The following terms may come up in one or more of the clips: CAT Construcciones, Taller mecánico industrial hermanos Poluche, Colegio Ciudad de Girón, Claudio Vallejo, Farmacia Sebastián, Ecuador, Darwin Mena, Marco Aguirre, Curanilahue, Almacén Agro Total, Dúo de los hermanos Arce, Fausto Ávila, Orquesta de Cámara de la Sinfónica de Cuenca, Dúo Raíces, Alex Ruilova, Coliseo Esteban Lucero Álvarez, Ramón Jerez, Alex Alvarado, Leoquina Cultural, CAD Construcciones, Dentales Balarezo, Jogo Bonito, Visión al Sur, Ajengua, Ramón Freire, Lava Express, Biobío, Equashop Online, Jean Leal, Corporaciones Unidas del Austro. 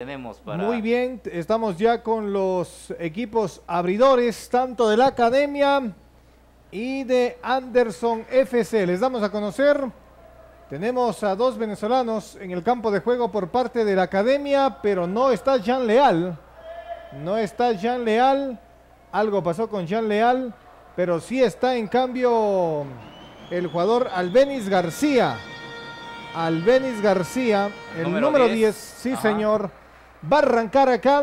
Tenemos para... Muy bien, estamos ya con los equipos abridores, tanto de la Academia y de Anderson FC. Les damos a conocer, tenemos a dos venezolanos en el campo de juego por parte de la Academia, pero no está Jean Leal. No está Jean Leal, algo pasó con Jean Leal, pero sí está en cambio el jugador Albenis García. Albenis García, el número 10, sí. Ajá. Señor. Va a arrancar acá.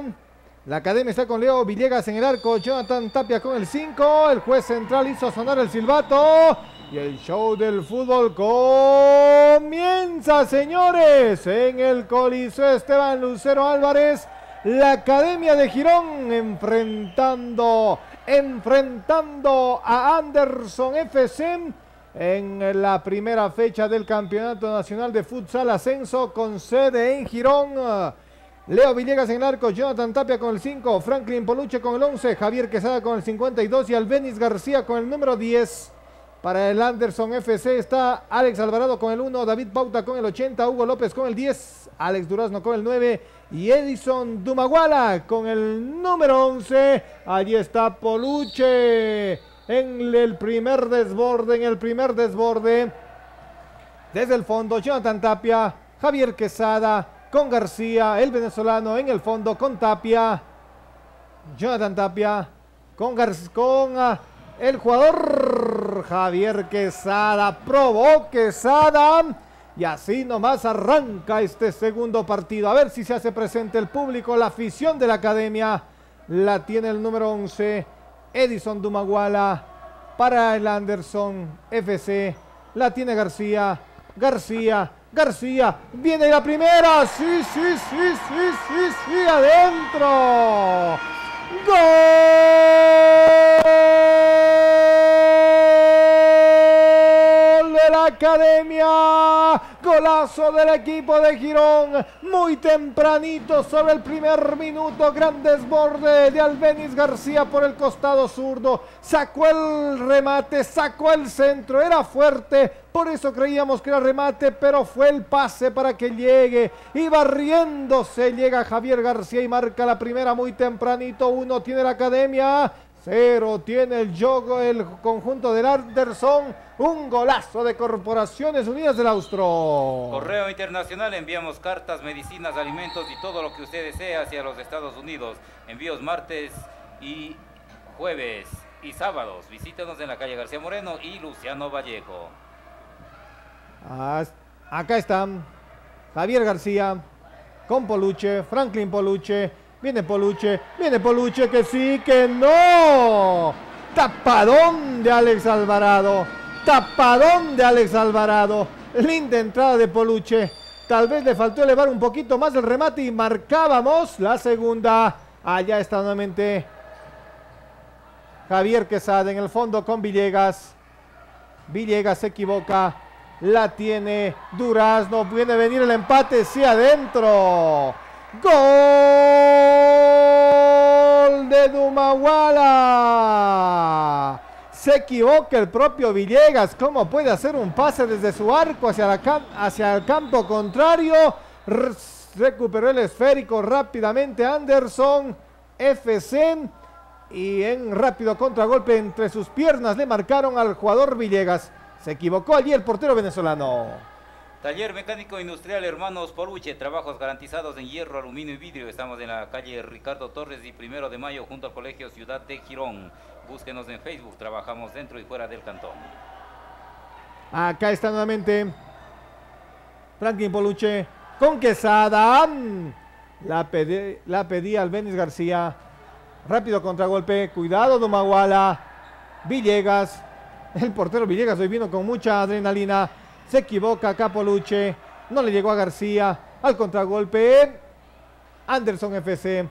La Academia está con Leo Villegas en el arco. Jonathan Tapia con el 5. El juez central hizo sonar el silbato. Y el show del fútbol comienza, señores. En el Coliseo Esteban Lucero Álvarez. La Academia de Girón enfrentando a Anderson FC. En la primera fecha del Campeonato Nacional de Futsal Ascenso con sede en Girón. Leo Villegas en el arco, Jonathan Tapia con el 5, Franklin Poluche con el 11, Javier Quesada con el 52 y Albenis García con el número 10. Para el Anderson FC está Alex Alvarado con el 1, David Pauta con el 80, Hugo López con el 10, Alex Durazno con el 9 y Edison Dumaguala con el número 11. Allí está Poluche en el primer desborde, desde el fondo Jonathan Tapia, Javier Quesada con García, el venezolano en el fondo con Tapia, Jonathan Tapia, el jugador Javier Quesada, probó Quesada, y así nomás arranca este segundo partido. A ver si se hace presente el público, la afición de la Academia, la tiene el número 11, Edison Dumaguala, para el Anderson FC, la tiene García, García, viene la primera, sí, adentro. ¡Gol de la Academia! Golazo del equipo de Girón, muy tempranito sobre el primer minuto, gran desborde de Albenis García por el costado zurdo, sacó el remate, sacó el centro, era fuerte, por eso creíamos que era remate, pero fue el pase para que llegue, y barriéndose llega Javier García y marca la primera muy tempranito, 1 tiene la Academia, 0 tiene el juego, el conjunto del Anderson. Un golazo de Corporaciones Unidas del Austro. Correo Internacional, enviamos cartas, medicinas, alimentos y todo lo que usted desea hacia los Estados Unidos. Envíos martes y jueves y sábados. Visítanos en la calle García Moreno y Luciano Vallejo. Acá están Javier García con Poluche, Franklin Poluche. Viene Poluche, que sí, que no. Tapadón de Alex Alvarado. Linda entrada de Poluche. Tal vez le faltó elevar un poquito más el remate y marcábamos la segunda. Allá está nuevamente Javier Quesada en el fondo con Villegas. Villegas se equivoca. La tiene Durazno. Viene a venir el empate. Sí, adentro. ¡Gol de Dumaguala! Se equivoca el propio Villegas. ¿Cómo puede hacer un pase desde su arco hacia el campo contrario? Recuperó el esférico rápidamente Anderson FC. Y en rápido contragolpe entre sus piernas le marcaron al jugador Villegas. Se equivocó allí el portero venezolano. Taller mecánico industrial hermanos Poluche, trabajos garantizados en hierro, aluminio y vidrio. Estamos en la calle Ricardo Torres y 1 de Mayo junto al Colegio Ciudad de Girón. Búsquenos en Facebook, trabajamos dentro y fuera del cantón. Acá está nuevamente Franklin Poluche con Quesada. La pedía Albenis García. Rápido contragolpe, cuidado Dumaguala. Villegas, el portero Villegas hoy vino con mucha adrenalina. Se equivoca acá Poluche, no le llegó a García, al contragolpe, Anderson FC,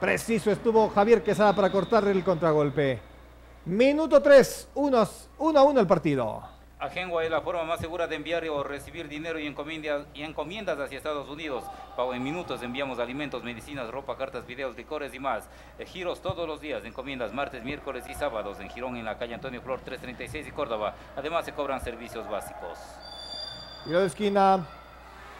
preciso estuvo Javier Quesada para cortar el contragolpe. Minuto 3, 1-1 el partido. Ajengua es la forma más segura de enviar o recibir dinero y encomiendas hacia Estados Unidos. Pago en minutos, enviamos alimentos, medicinas, ropa, cartas, videos, licores y más. Giros todos los días, encomiendas martes, miércoles y sábados en Girón, en la calle Antonio Flor 336 y Córdoba. Además se cobran servicios básicos. Cuidado de esquina.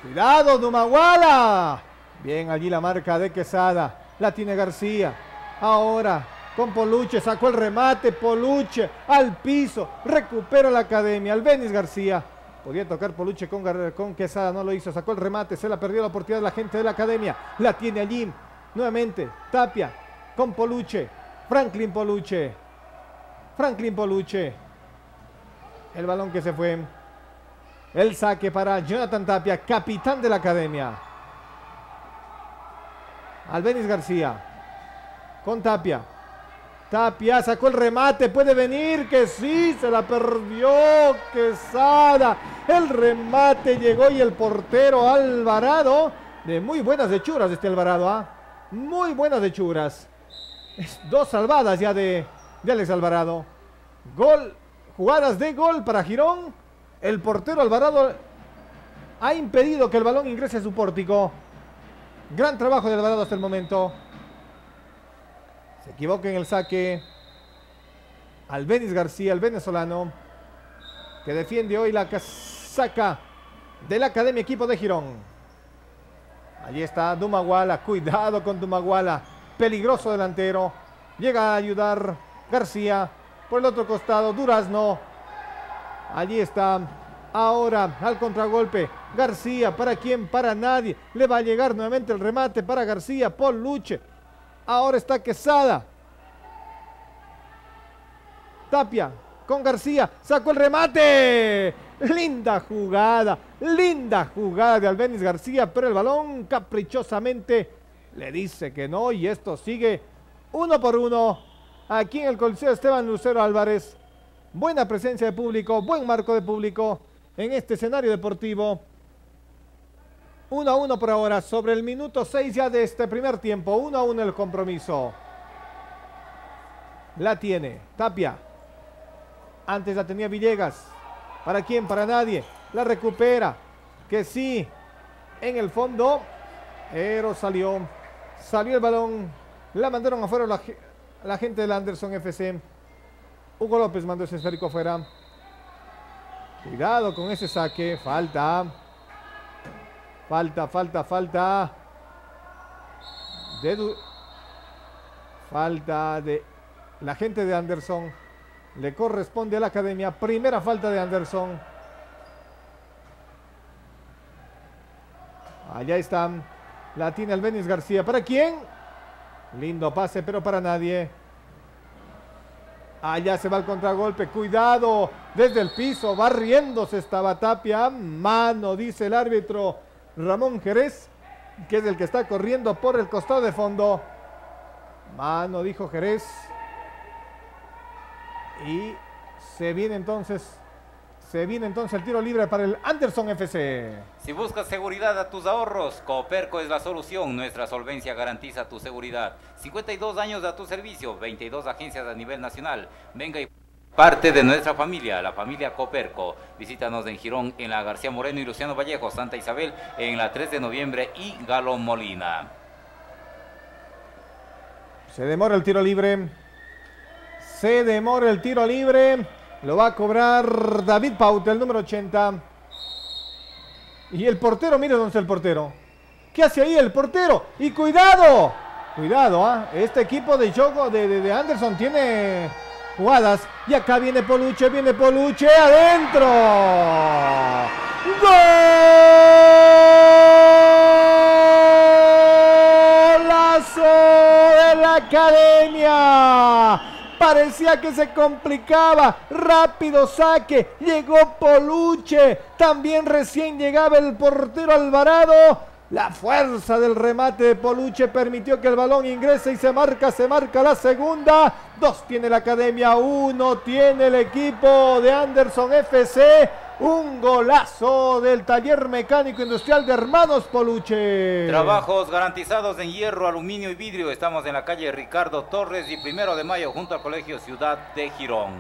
Cuidado Dumaguala. Bien, allí la marca de Quesada. La tiene García. Ahora con Poluche, sacó el remate, Poluche al piso, recupera la academia, Albenis García. Podía tocar Poluche con Quesada, no lo hizo, sacó el remate, se la perdió la oportunidad de la gente de la academia. La tiene allí, nuevamente, Tapia con Poluche, Franklin Poluche. El balón que se fue, el saque para Jonathan Tapia, capitán de la academia. Albenis García con Tapia. Tapia sacó el remate, puede venir, que sí, se la perdió Quesada. El remate llegó y el portero Alvarado, de muy buenas hechuras este Alvarado, muy buenas hechuras. Dos salvadas ya de Alex Alvarado. Gol, jugadas de gol para Girón. El portero Alvarado ha impedido que el balón ingrese a su pórtico. Gran trabajo de Alvarado hasta el momento. Se equivoca en el saque Albenis García, el venezolano, que defiende hoy la casaca de la academia equipo de Girón. Allí está Dumaguala, cuidado con Dumaguala, peligroso delantero. Llega a ayudar García, por el otro costado Durazno. Allí está, ahora al contragolpe, García, ¿para quién? Para nadie. Le va a llegar nuevamente el remate para García, Poluche. Ahora está Quesada. Tapia con García. Sacó el remate. Linda jugada de Albenis García. Pero el balón caprichosamente le dice que no. Y esto sigue 1 por 1. Aquí en el Coliseo Esteban Lucero Álvarez. Buena presencia de público. Buen marco de público en este escenario deportivo. 1-1 por ahora, sobre el minuto 6 ya de este primer tiempo. 1-1 el compromiso. La tiene Tapia. Antes la tenía Villegas. ¿Para quién? Para nadie. La recupera. Que sí. En el fondo. Pero salió. Salió el balón. La mandaron afuera la gente del Anderson FC. Hugo López mandó ese esférico afuera. Cuidado con ese saque. Falta. Falta. Falta de la gente de Anderson. Le corresponde a la academia. Primera falta de Anderson. Allá están. La tiene Albenis García. ¿Para quién? Lindo pase, pero para nadie. Allá se va el contragolpe. Cuidado. Desde el piso. Barriéndose estaba Tapia. Mano, dice el árbitro. Ramón Jerez, que es el que está corriendo por el costado de fondo. Mano, dijo Jerez. Y se viene entonces el tiro libre para el Anderson FC. Si buscas seguridad a tus ahorros, Cooperco es la solución. Nuestra solvencia garantiza tu seguridad. 52 años a tu servicio, 22 agencias a nivel nacional. Venga y parte de nuestra familia, la familia Cooperco. Visítanos en Girón, en la García Moreno y Luciano Vallejo, Santa Isabel, en la 3 de noviembre y Galón Molina. Se demora el tiro libre. Lo va a cobrar David Pauta, el número 80. Y el portero, mire dónde está el portero. ¿Qué hace ahí el portero? Y cuidado. Cuidado, este equipo de Jogo de Anderson tiene jugadas, y acá viene Poluche, adentro. ¡Golazo de la academia! Parecía que se complicaba, rápido saque, llegó Poluche, también recién llegaba el portero Alvarado. La fuerza del remate de Poluche permitió que el balón ingrese y se marca la segunda. 2 tiene la academia, 1 tiene el equipo de Anderson FC. Un golazo del taller mecánico industrial de hermanos Poluche. Trabajos garantizados en hierro, aluminio y vidrio. Estamos en la calle Ricardo Torres y 1 de Mayo junto al Colegio Ciudad de Girón.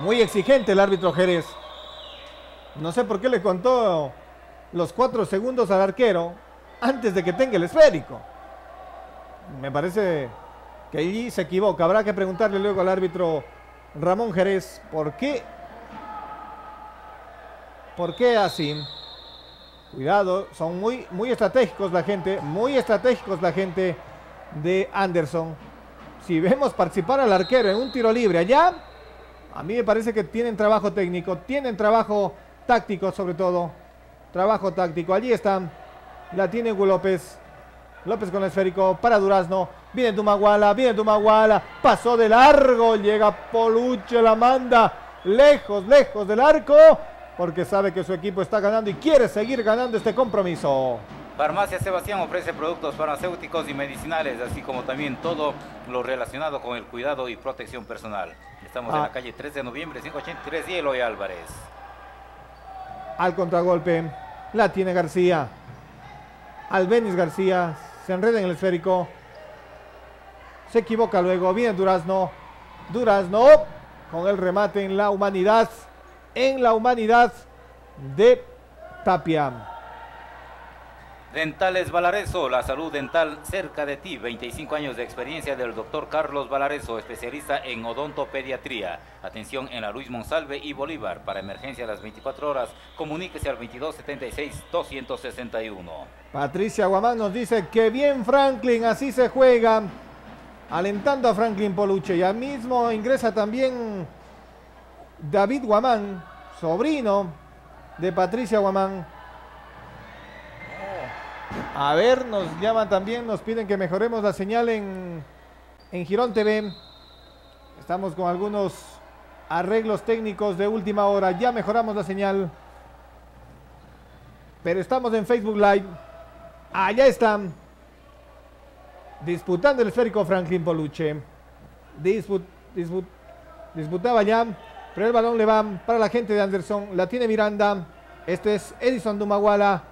Muy exigente el árbitro Jerez. No sé por qué le contó los 4 segundos al arquero antes de que tenga el esférico. Me parece que allí se equivoca. Habrá que preguntarle luego al árbitro Ramón Jerez, ¿por qué? ¿Por qué así? Cuidado, son muy estratégicos la gente, de Anderson. Si vemos participar al arquero en un tiro libre allá, a mí me parece que tienen trabajo técnico, tienen trabajo táctico sobre todo. Trabajo táctico, allí está, la tiene Hugo López. López con el esférico para Durazno. Viene Dumaguala, pasó de largo, llega Poluche, la manda lejos, del arco, porque sabe que su equipo está ganando y quiere seguir ganando este compromiso. Farmacia Sebastián ofrece productos farmacéuticos y medicinales, así como también todo lo relacionado con el cuidado y protección personal. Estamos en la calle 3 de noviembre, 583 y Eloy Álvarez. Al contragolpe, la tiene García. Albenis García se enreda en el esférico. Se equivoca luego, viene Durazno. Con el remate en la humanidad. De Tapia. Dentales Balarezo, la salud dental cerca de ti. 25 años de experiencia del doctor Carlos Balarezo, especialista en odontopediatría. Atención en la Luis Monsalve y Bolívar. Para emergencia a las 24 horas, comuníquese al 2276-261. Patricia Guamán nos dice que bien Franklin, así se juega. Alentando a Franklin Poluche. Ya mismo ingresa también David Guamán, sobrino de Patricia Guamán. A ver, nos llaman también, nos piden que mejoremos la señal en Girón TV. Estamos con algunos arreglos técnicos de última hora. Ya mejoramos la señal. Pero estamos en Facebook Live. Allá están. Disputando el esférico Franklin Poluche. Disputaba ya. Pero el balón le va para la gente de Anderson. La tiene Miranda. Este es Edison Dumaguala,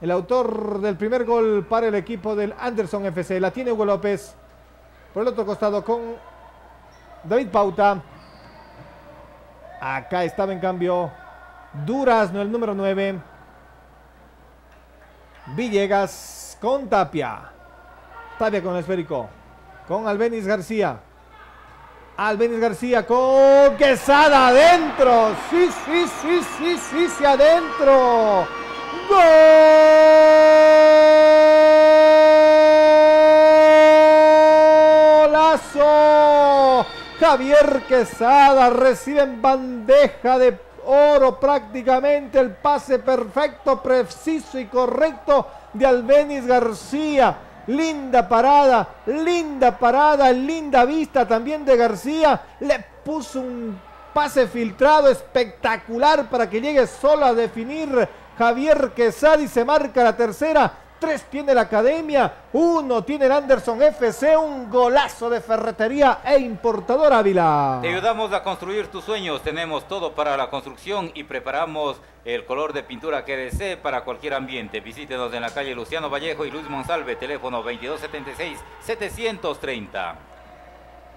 el autor del primer gol para el equipo del Anderson FC. La tiene Hugo López. Por el otro costado con David Pauta. Acá estaba en cambio Durazno, el número 9. Villegas con Tapia. Tapia con el esférico. Con Albenis García. Con Quesada adentro. Sí, adentro. ¡Golazo! Javier Quesada recibe en bandeja de oro prácticamente el pase perfecto, preciso y correcto de Albenis García. Linda parada, linda vista también de García. Le puso un pase filtrado espectacular para que llegue solo a definir Javier Quesada y se marca la tercera. 3 tiene la academia, 1 tiene el Anderson FC, un golazo de Ferretería e Importador Ávila. Te ayudamos a construir tus sueños, tenemos todo para la construcción y preparamos el color de pintura que desee para cualquier ambiente. Visítenos en la calle Luciano Vallejo y Luis Monsalve, teléfono 2276-730.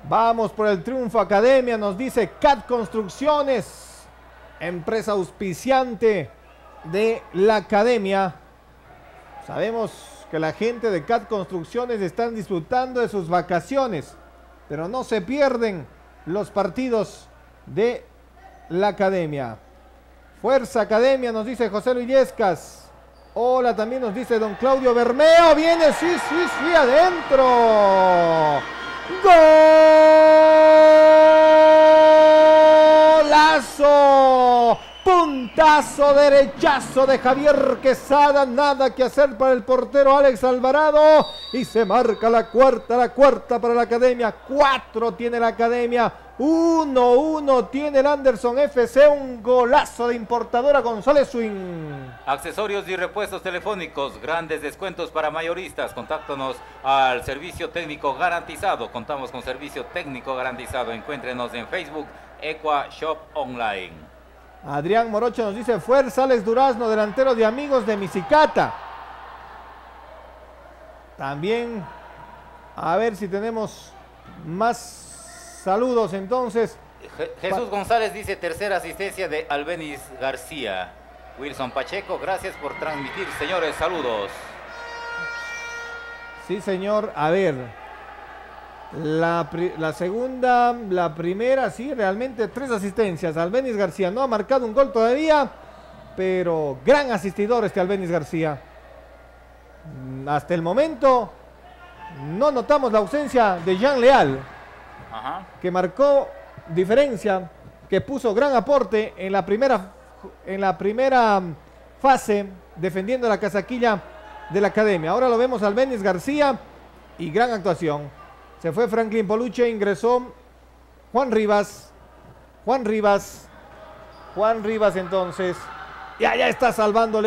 Vamos por el triunfo academia, nos dice CAT Construcciones, empresa auspiciante de la academia. Sabemos que la gente de CAT Construcciones están disfrutando de sus vacaciones, pero no se pierden los partidos de la academia. Fuerza academia, nos dice José Luis Yescas. Hola, también nos dice don Claudio Bermeo. Viene, sí, adentro. ¡Golazo! Puntazo, derechazo de Javier Quesada, nada que hacer para el portero Alex Alvarado y se marca la cuarta, para la academia. 4 tiene la academia, 1-1 tiene el Anderson FC, un golazo de Importadora González Swing. Accesorios y repuestos telefónicos, grandes descuentos para mayoristas. Contáctanos al servicio técnico garantizado, contamos con servicio técnico garantizado. Encuéntrenos en Facebook, Equashop Online. Adrián Morocho nos dice, fuerza Alex Durazno, delantero de Amigos de Misicata. También, a ver si tenemos más saludos entonces. Jesús González dice, tercera asistencia de Albenis García. Wilson Pacheco, gracias por transmitir, señores, saludos. Sí, señor, a ver. La primera, sí, realmente tres asistencias. Albenis García no ha marcado un gol todavía, pero gran asistidor este Albenis García. Hasta el momento no notamos la ausencia de Jean Leal, que marcó diferencia, que puso gran aporte en la primera fase defendiendo la casaquilla de la academia. Ahora lo vemos Albenis García y gran actuación. Se fue Franklin Poluche, ingresó Juan Rivas entonces. Y allá está salvando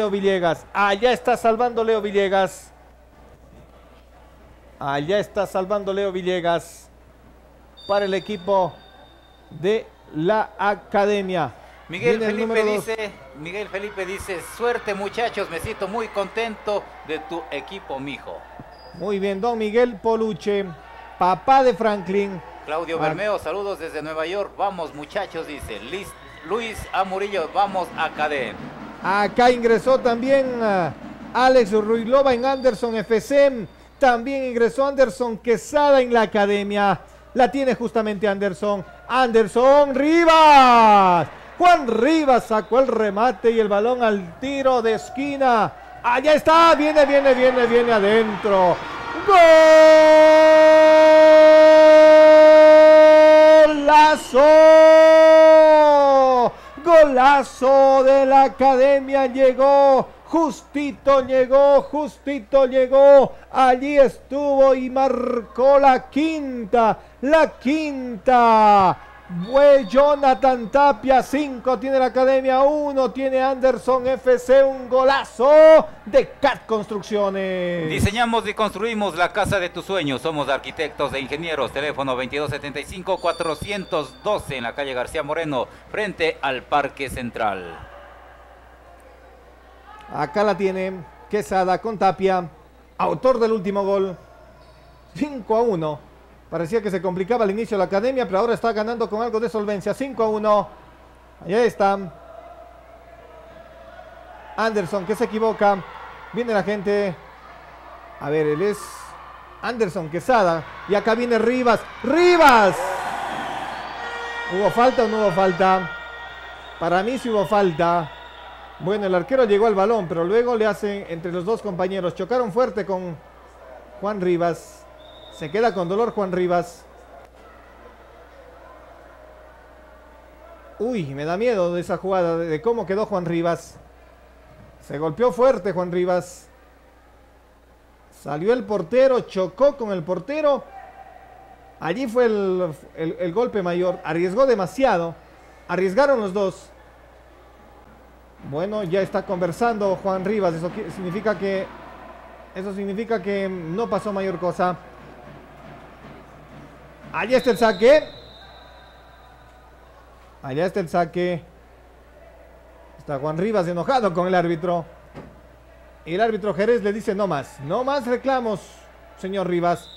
Leo Villegas, para el equipo de la academia. Miguel Felipe dice, suerte muchachos, me siento muy contento de tu equipo, mijo. Muy bien, don Miguel Poluche, papá de Franklin. Claudio Bermeo, saludos desde Nueva York. Vamos muchachos, dice Luis Amurillo, vamos a Cadén. Acá ingresó también Alex Ruilova en Anderson FC. También ingresó Anderson Quesada en la academia. La tiene justamente Anderson. Anderson Rivas. Juan Rivas sacó el remate y el balón al tiro de esquina. Allá está, viene adentro. ¡Golazo! ¡Golazo de la academia! Llegó, justito llegó. Allí estuvo y marcó la quinta. Fue Jonathan Tapia. 5 tiene la academia, 1 tiene Anderson FC. Un golazo de CAT Construcciones. Diseñamos y construimos la casa de tus sueños. Somos arquitectos e ingenieros. Teléfono 2275-412 en la calle García Moreno, frente al Parque Central. Acá la tiene Quesada con Tapia, autor del último gol. 5-1. Parecía que se complicaba al inicio de la academia, pero ahora está ganando con algo de solvencia. 5-1. Allá está Anderson, que se equivoca. Viene la gente. A ver, él es Anderson Quesada. Y acá viene Rivas. ¡Rivas! ¿Hubo falta o no hubo falta? Para mí sí hubo falta. Bueno, el arquero llegó al balón, pero luego le hacen entre los dos compañeros. Chocaron fuerte con Juan Rivas. Se queda con dolor Juan Rivas. Uy, me da miedo de esa jugada, de cómo quedó Juan Rivas. Se golpeó fuerte Juan Rivas. Salió el portero, chocó con el portero. Allí fue el golpe mayor. Arriesgó demasiado. Arriesgaron los dos. Bueno, ya está conversando Juan Rivas. Eso significa que no pasó mayor cosa. Allá está el saque. Está Juan Rivas enojado con el árbitro. Y el árbitro Jerez le dice no más reclamos, señor Rivas.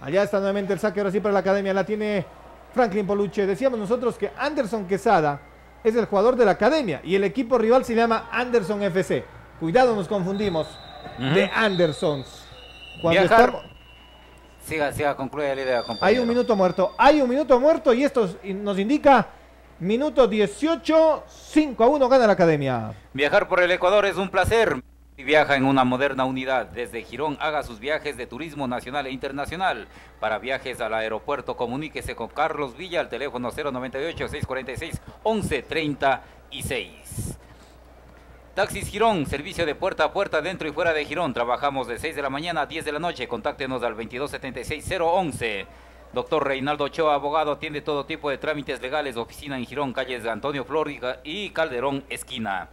Allá está nuevamente el saque, ahora sí para la academia. La tiene Franklin Poluche. Decíamos nosotros que Anderson Quesada es el jugador de la academia y el equipo rival se llama Anderson FC. Cuidado, nos confundimos de Andersons. Cuando estamos... Siga, concluye la idea, compañero. Hay un minuto muerto y esto nos indica minuto 18, 5-1 gana la academia. Viajar por el Ecuador es un placer. Viaja en una moderna unidad. Desde Girón haga sus viajes de turismo nacional e internacional. Para viajes al aeropuerto, comuníquese con Carlos Villa al teléfono 098-646-1136. Taxis Girón, servicio de puerta a puerta dentro y fuera de Girón. Trabajamos de 6 de la mañana a 10 de la noche. Contáctenos al 2276-011. Doctor Reinaldo Ochoa, abogado, atiende todo tipo de trámites legales. Oficina en Girón, calles de Antonio Floriga y Calderón, esquina.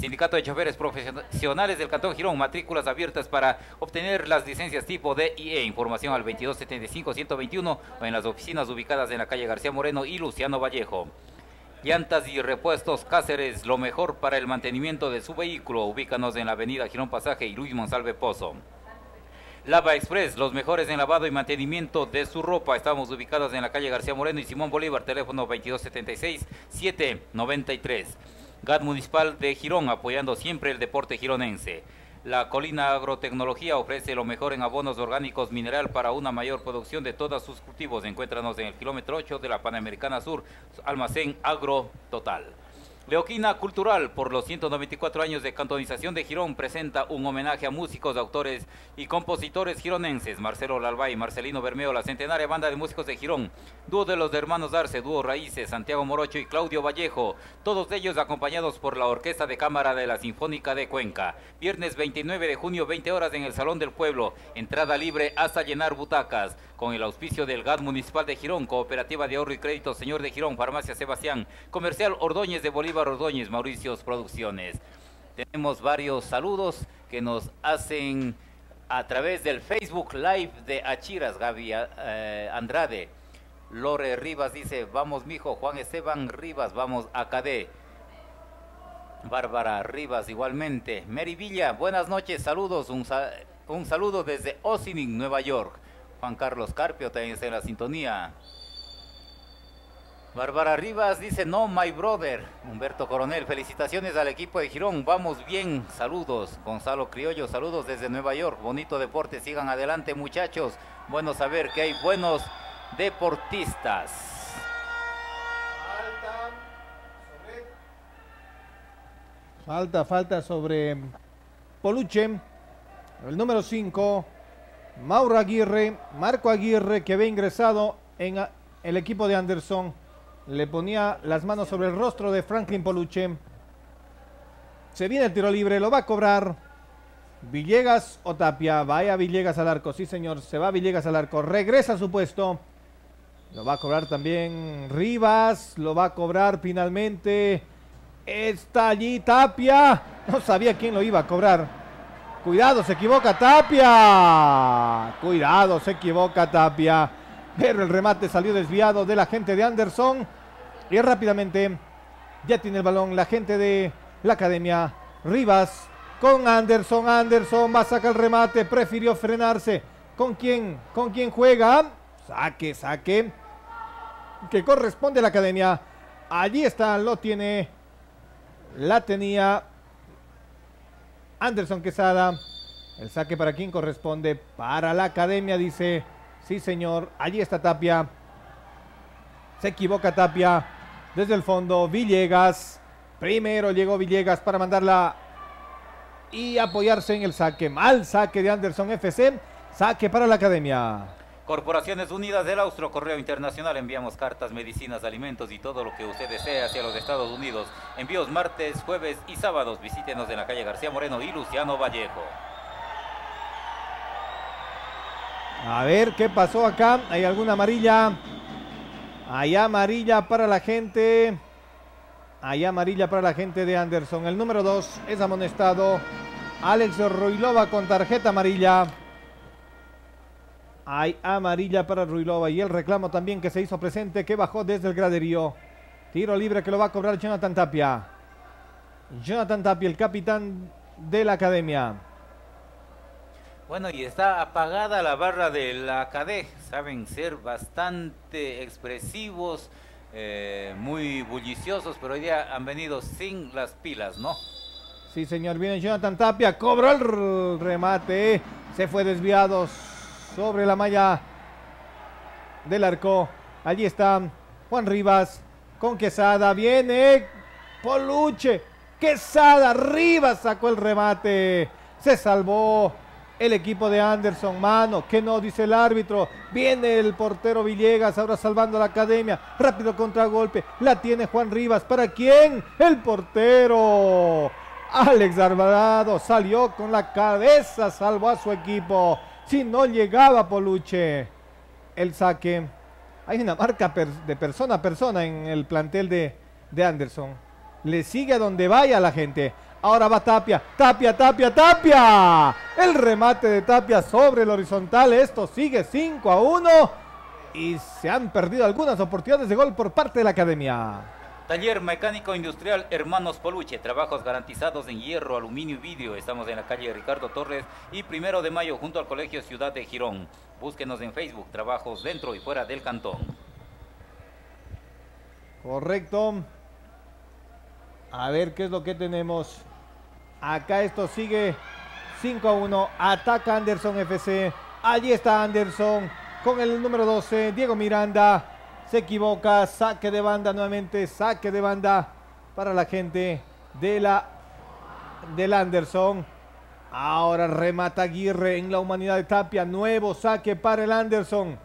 Sindicato de Choferes Profesionales del Cantón Girón. Matrículas abiertas para obtener las licencias tipo D y E. Información al 2275-121 o en las oficinas ubicadas en la calle García Moreno y Luciano Vallejo. Llantas y repuestos Cáceres, lo mejor para el mantenimiento de su vehículo. Ubícanos en la avenida Girón Pasaje y Luis Monsalve Pozo. Lava Express, los mejores en lavado y mantenimiento de su ropa. Estamos ubicados en la calle García Moreno y Simón Bolívar, teléfono 2276-793. GAD Municipal de Girón, apoyando siempre el deporte gironense. La Colina Agrotecnología ofrece lo mejor en abonos orgánicos mineral para una mayor producción de todos sus cultivos. Encuéntranos en el kilómetro 8 de la Panamericana Sur, almacén Agro Total. Leoquina Cultural, por los 194 años de cantonización de Girón, presenta un homenaje a músicos, autores y compositores gironenses. Marcelo Lalbay, Marcelino Bermeo, la centenaria banda de músicos de Girón, dúo de los hermanos Arce, dúo Raíces, Santiago Morocho y Claudio Vallejo, todos ellos acompañados por la Orquesta de Cámara de la Sinfónica de Cuenca. Viernes 29 de junio, 20 horas en el Salón del Pueblo, entrada libre hasta llenar butacas, con el auspicio del GAD Municipal de Girón, Cooperativa de Ahorro y Crédito Señor de Girón, Farmacia Sebastián, Comercial Ordóñez de Bolívar, Ordóñez, Mauricios Producciones. Tenemos varios saludos que nos hacen a través del Facebook Live de Achiras. Gaby Andrade, Lore Rivas dice, vamos mijo. Juan Esteban Rivas, vamos AKD. Bárbara Rivas igualmente. Mary Villa, buenas noches, saludos, un saludo desde Ossining, Nueva York. Juan Carlos Carpio también está en la sintonía. Bárbara Rivas dice, no, my brother. Humberto Coronel, felicitaciones al equipo de Girón, vamos bien, saludos. Gonzalo Criollo, saludos desde Nueva York, bonito deporte, sigan adelante muchachos. Bueno saber que hay buenos deportistas. Falta sobre Poluche, el número 5, Mauro Aguirre, Marco Aguirre, que había ingresado en el equipo de Anderson. Le ponía las manos sobre el rostro de Franklin Poluche. Se viene el tiro libre, lo va a cobrar Villegas o Tapia. Vaya Villegas al arco, sí señor, se va Villegas al arco. Regresa a su puesto. Lo va a cobrar también Rivas, lo va a cobrar finalmente. Está allí Tapia. No sabía quién lo iba a cobrar. Cuidado, se equivoca Tapia. Cuidado, se equivoca Tapia. Pero el remate salió desviado de la gente de Anderson. Y rápidamente ya tiene el balón la gente de la academia. Rivas con Anderson. Anderson va a sacar el remate. Prefirió frenarse. ¿Con quién juega? Saque. Que corresponde a la academia. Allí está. Lo tiene. La tenía Anderson Quesada. El saque para quien corresponde. Para la academia, dice. Sí, señor. Allí está Tapia. Se equivoca Tapia. Desde el fondo, Villegas. Primero llegó Villegas para mandarla y apoyarse en el saque. Mal saque de Anderson FC. Saque para la academia. Corporaciones Unidas del Austro, Correo Internacional. Enviamos cartas, medicinas, alimentos y todo lo que usted desee hacia los Estados Unidos. Envíos martes, jueves y sábados. Visítenos en la calle García Moreno y Luciano Vallejo. A ver qué pasó acá. Hay alguna amarilla. Hay amarilla para la gente. Hay amarilla para la gente de Anderson. El número 2 es amonestado. Alex Ruilova con tarjeta amarilla. Hay amarilla para Ruilova. Y el reclamo también que se hizo presente, que bajó desde el graderío. Tiro libre que lo va a cobrar Jonathan Tapia. Jonathan Tapia, el capitán de la academia. Bueno, y está apagada la barra de la KD. Saben ser bastante expresivos, muy bulliciosos, pero hoy día han venido sin las pilas, ¿no? Sí, señor. Viene Jonathan Tapia. Cobró el remate. Se fue desviado sobre la malla del arco. Allí está Juan Rivas con Quesada. Viene Poluche. Quesada. Rivas sacó el remate. Se salvó el equipo de Anderson. Mano, que no dice el árbitro. Viene el portero Villegas, ahora salvando a la academia. Rápido contragolpe, la tiene Juan Rivas. ¿Para quién? El portero Alex Alvarado salió con la cabeza, salvó a su equipo. Si no llegaba Poluche, el saque. Hay una marca de persona a persona en el plantel de Anderson. Le sigue a donde vaya la gente. Ahora va Tapia, Tapia. El remate de Tapia sobre el horizontal. Esto sigue 5-1. Y se han perdido algunas oportunidades de gol por parte de la academia. Taller mecánico industrial hermanos Poluche. Trabajos garantizados en hierro, aluminio y vidrio. Estamos en la calle Ricardo Torres y 1 de Mayo, junto al Colegio Ciudad de Girón. Búsquenos en Facebook. Trabajos dentro y fuera del cantón. Correcto. A ver qué es lo que tenemos. Acá esto sigue 5-1 ataca Anderson FC. Allí está Anderson con el número 12, Diego Miranda. Se equivoca, saque de banda nuevamente, saque de banda para la gente de del Anderson. Ahora remata Aguirre en la humanidad de Tapia. Nuevo saque para el Anderson.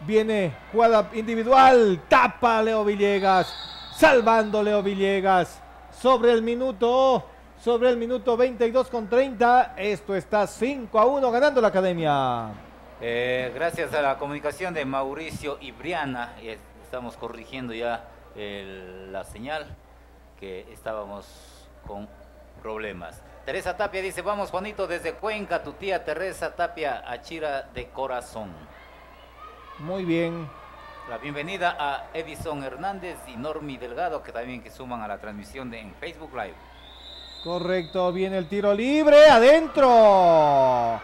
Viene jugada individual, tapa Leo Villegas, salvando Leo Villegas. Sobre el minuto 22:30, esto está 5-1 ganando la academia. Gracias a la comunicación de Mauricio y Briana, estamos corrigiendo ya la señal, que estábamos con problemas. Teresa Tapia dice: vamos Juanito, desde Cuenca, tu tía Teresa Tapia, Achira de corazón. Muy bien. La bienvenida a Edison Hernández y Normi Delgado, que también suman a la transmisión en Facebook Live. Correcto, viene el tiro libre, adentro.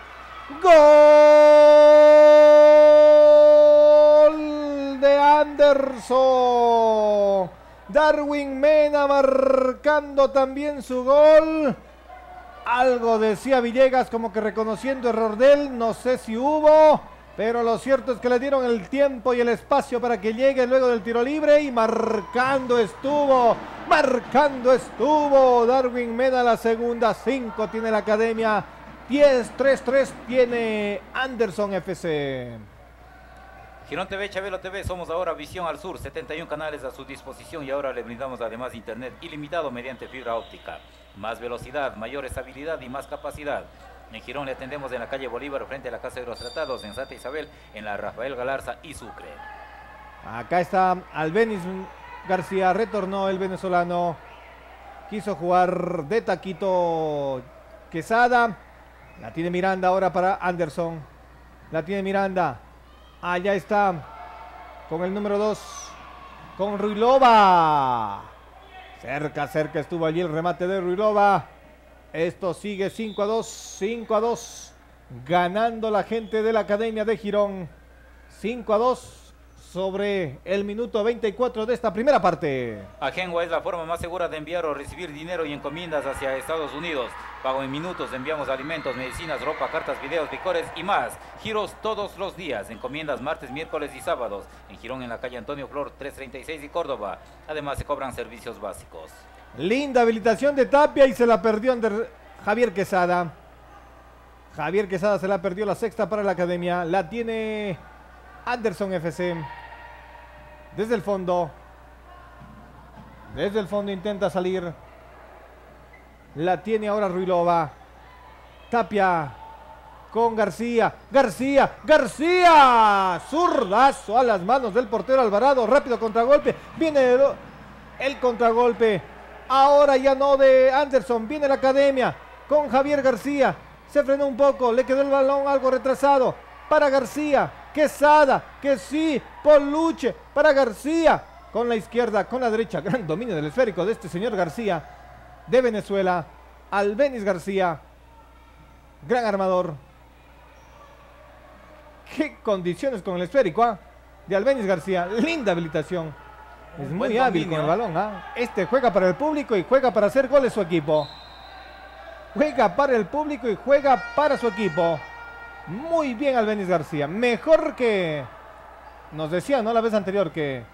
¡Gol de Anderson! Darwin Mena marcando también su gol. Algo decía Villegas, como que reconociendo error de él, no sé si hubo, pero lo cierto es que le dieron el tiempo y el espacio para que llegue luego del tiro libre, y marcando estuvo. Marcando estuvo Darwin Mena. La segunda, 5 tiene la academia, 10-3-3 tiene Anderson FC. Girón TV, Chabelo TV, somos ahora Visión al Sur, 71 canales a su disposición, y ahora le brindamos además internet ilimitado mediante fibra óptica. Más velocidad, mayor estabilidad y más capacidad. En Girón le atendemos en la calle Bolívar, frente a la Casa de los Tratados, en Santa Isabel, en la Rafael Galarza y Sucre. Acá está Albenis García, retornó el venezolano, quiso jugar de taquito Quesada, la tiene Miranda ahora para Anderson, la tiene Miranda, allá está, con el número 2, con Ruilova, cerca estuvo allí el remate de Ruilova. Esto sigue 5-2, ganando la gente de la academia de Girón, 5-2. Sobre el minuto 24 de esta primera parte. Ajengua es la forma más segura de enviar o recibir dinero y encomiendas hacia Estados Unidos. Pago en minutos, enviamos alimentos, medicinas, ropa, cartas, videos, licores y más. Giros todos los días, encomiendas martes, miércoles y sábados. En Girón, en la calle Antonio Flor 336 y Córdoba. Además se cobran servicios básicos. Linda habilitación de Tapia y se la perdió Javier Quesada. Javier Quesada se la perdió, la sexta para la academia. La tiene Anderson FC. Desde el fondo intenta salir. La tiene ahora Ruilova. Tapia con García. García. Zurdazo a las manos del portero Alvarado. Rápido contragolpe. Viene el contragolpe. Ahora ya no de Anderson. Viene la academia con Javier García. Se frenó un poco. Le quedó el balón algo retrasado. Para García. Quesada, que sí, Poluche para García, con la izquierda, con la derecha, gran dominio del esférico de este señor García, de Venezuela, Albenis García, gran armador. Qué condiciones con el esférico, ¿eh? De Albenis García, linda habilitación, es muy hábil dominio con el balón, ¿eh? Este juega para el público y juega para hacer goles su equipo, Muy bien Albenis García, mejor que nos decía, ¿no? La vez anterior que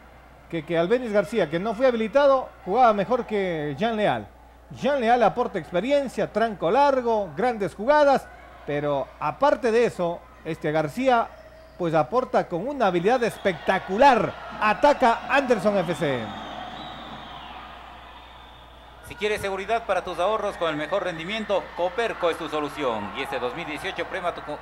Albenis García, que no fue habilitado, jugaba mejor que Jean Leal. Jean Leal aporta experiencia, tranco largo, grandes jugadas, pero aparte de eso, este García pues aporta con una habilidad espectacular. Ataca Anderson FC. Si quieres seguridad para tus ahorros con el mejor rendimiento, Cooperco es tu solución. Y este 2018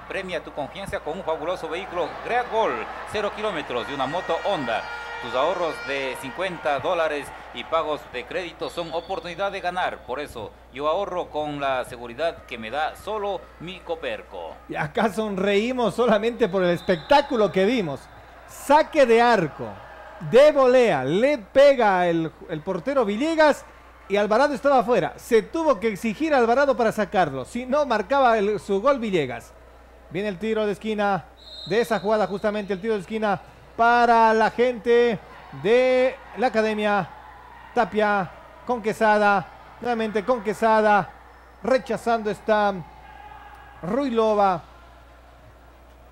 premia tu confianza con un fabuloso vehículo Great Goal, 0 kilómetros, y una moto Honda. Tus ahorros de $50 y pagos de crédito son oportunidad de ganar. Por eso yo ahorro con la seguridad que me da solo mi Cooperco. Y acá sonreímos solamente por el espectáculo que vimos. Saque de arco, de volea, le pega el portero Villegas. Y Alvarado estaba afuera, se tuvo que exigir a Alvarado para sacarlo, si no marcaba su gol Villegas. Viene el tiro de esquina, de esa jugada justamente el tiro de esquina para la gente de la academia. Tapia con Quesada, nuevamente con Quesada, Rechazando está Ruilova.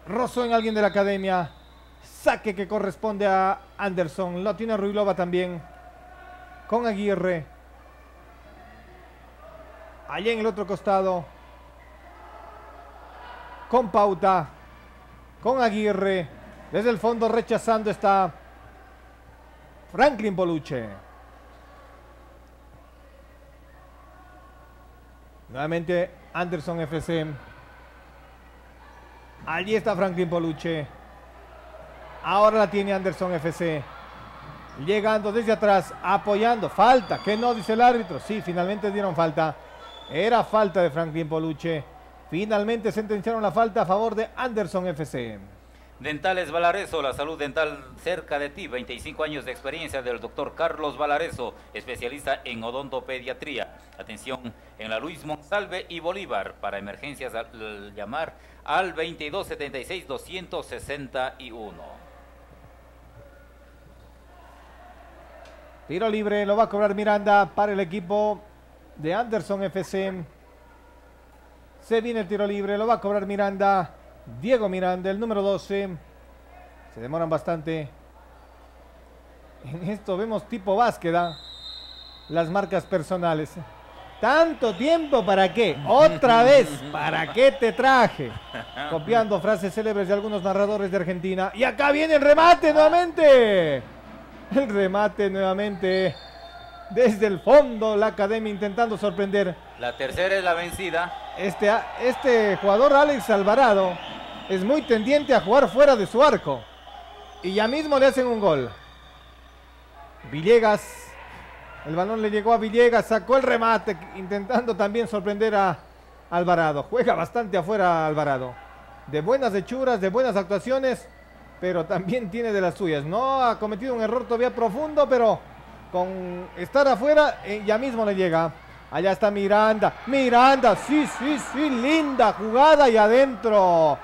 Rozó en alguien de la academia. Saque que corresponde a Anderson. Lo tiene Ruilova también. Con Aguirre. Allí en el otro costado. Con Pauta. Con Aguirre. Desde el fondo rechazando está Franklin Poluche. Nuevamente Anderson FC. Allí está Franklin Poluche. Ahora la tiene Anderson FC. Llegando desde atrás, apoyando. Falta, que no dice el árbitro. Sí, finalmente dieron falta. Era falta de Franklin Poluche. Finalmente sentenciaron la falta a favor de Anderson FC. Dentales Balarezo, la salud dental cerca de ti, 25 años de experiencia del doctor Carlos Balarezo, especialista en odontopediatría. Atención en la Luis Monsalve y Bolívar, para emergencias al llamar al 2276-261. Tiro libre, lo va a cobrar Miranda para el equipo de Anderson FC. Se viene el tiro libre, lo va a cobrar Miranda. Diego Miranda, el número 12. Se demoran bastante. En esto vemos tipo básqueda. Las marcas personales. ¿Tanto tiempo para qué? Otra vez, ¿para qué te traje? Copiando frases célebres de algunos narradores de Argentina. Y acá viene el remate nuevamente. El remate nuevamente. Desde el fondo la academia intentando sorprender. La tercera es la vencida. Este jugador Alex Alvarado es muy tendiente a jugar fuera de su arco. Y ya mismo le hacen un gol. Villegas. El balón le llegó a Villegas. Sacó el remate. Intentando también sorprender a Alvarado. Juega bastante afuera Alvarado. De buenas hechuras, de buenas actuaciones. Pero también tiene de las suyas. No ha cometido un error todavía profundo, pero con estar afuera, ya mismo le llega. Allá está Miranda. Miranda, sí, sí, sí, linda jugada y adentro.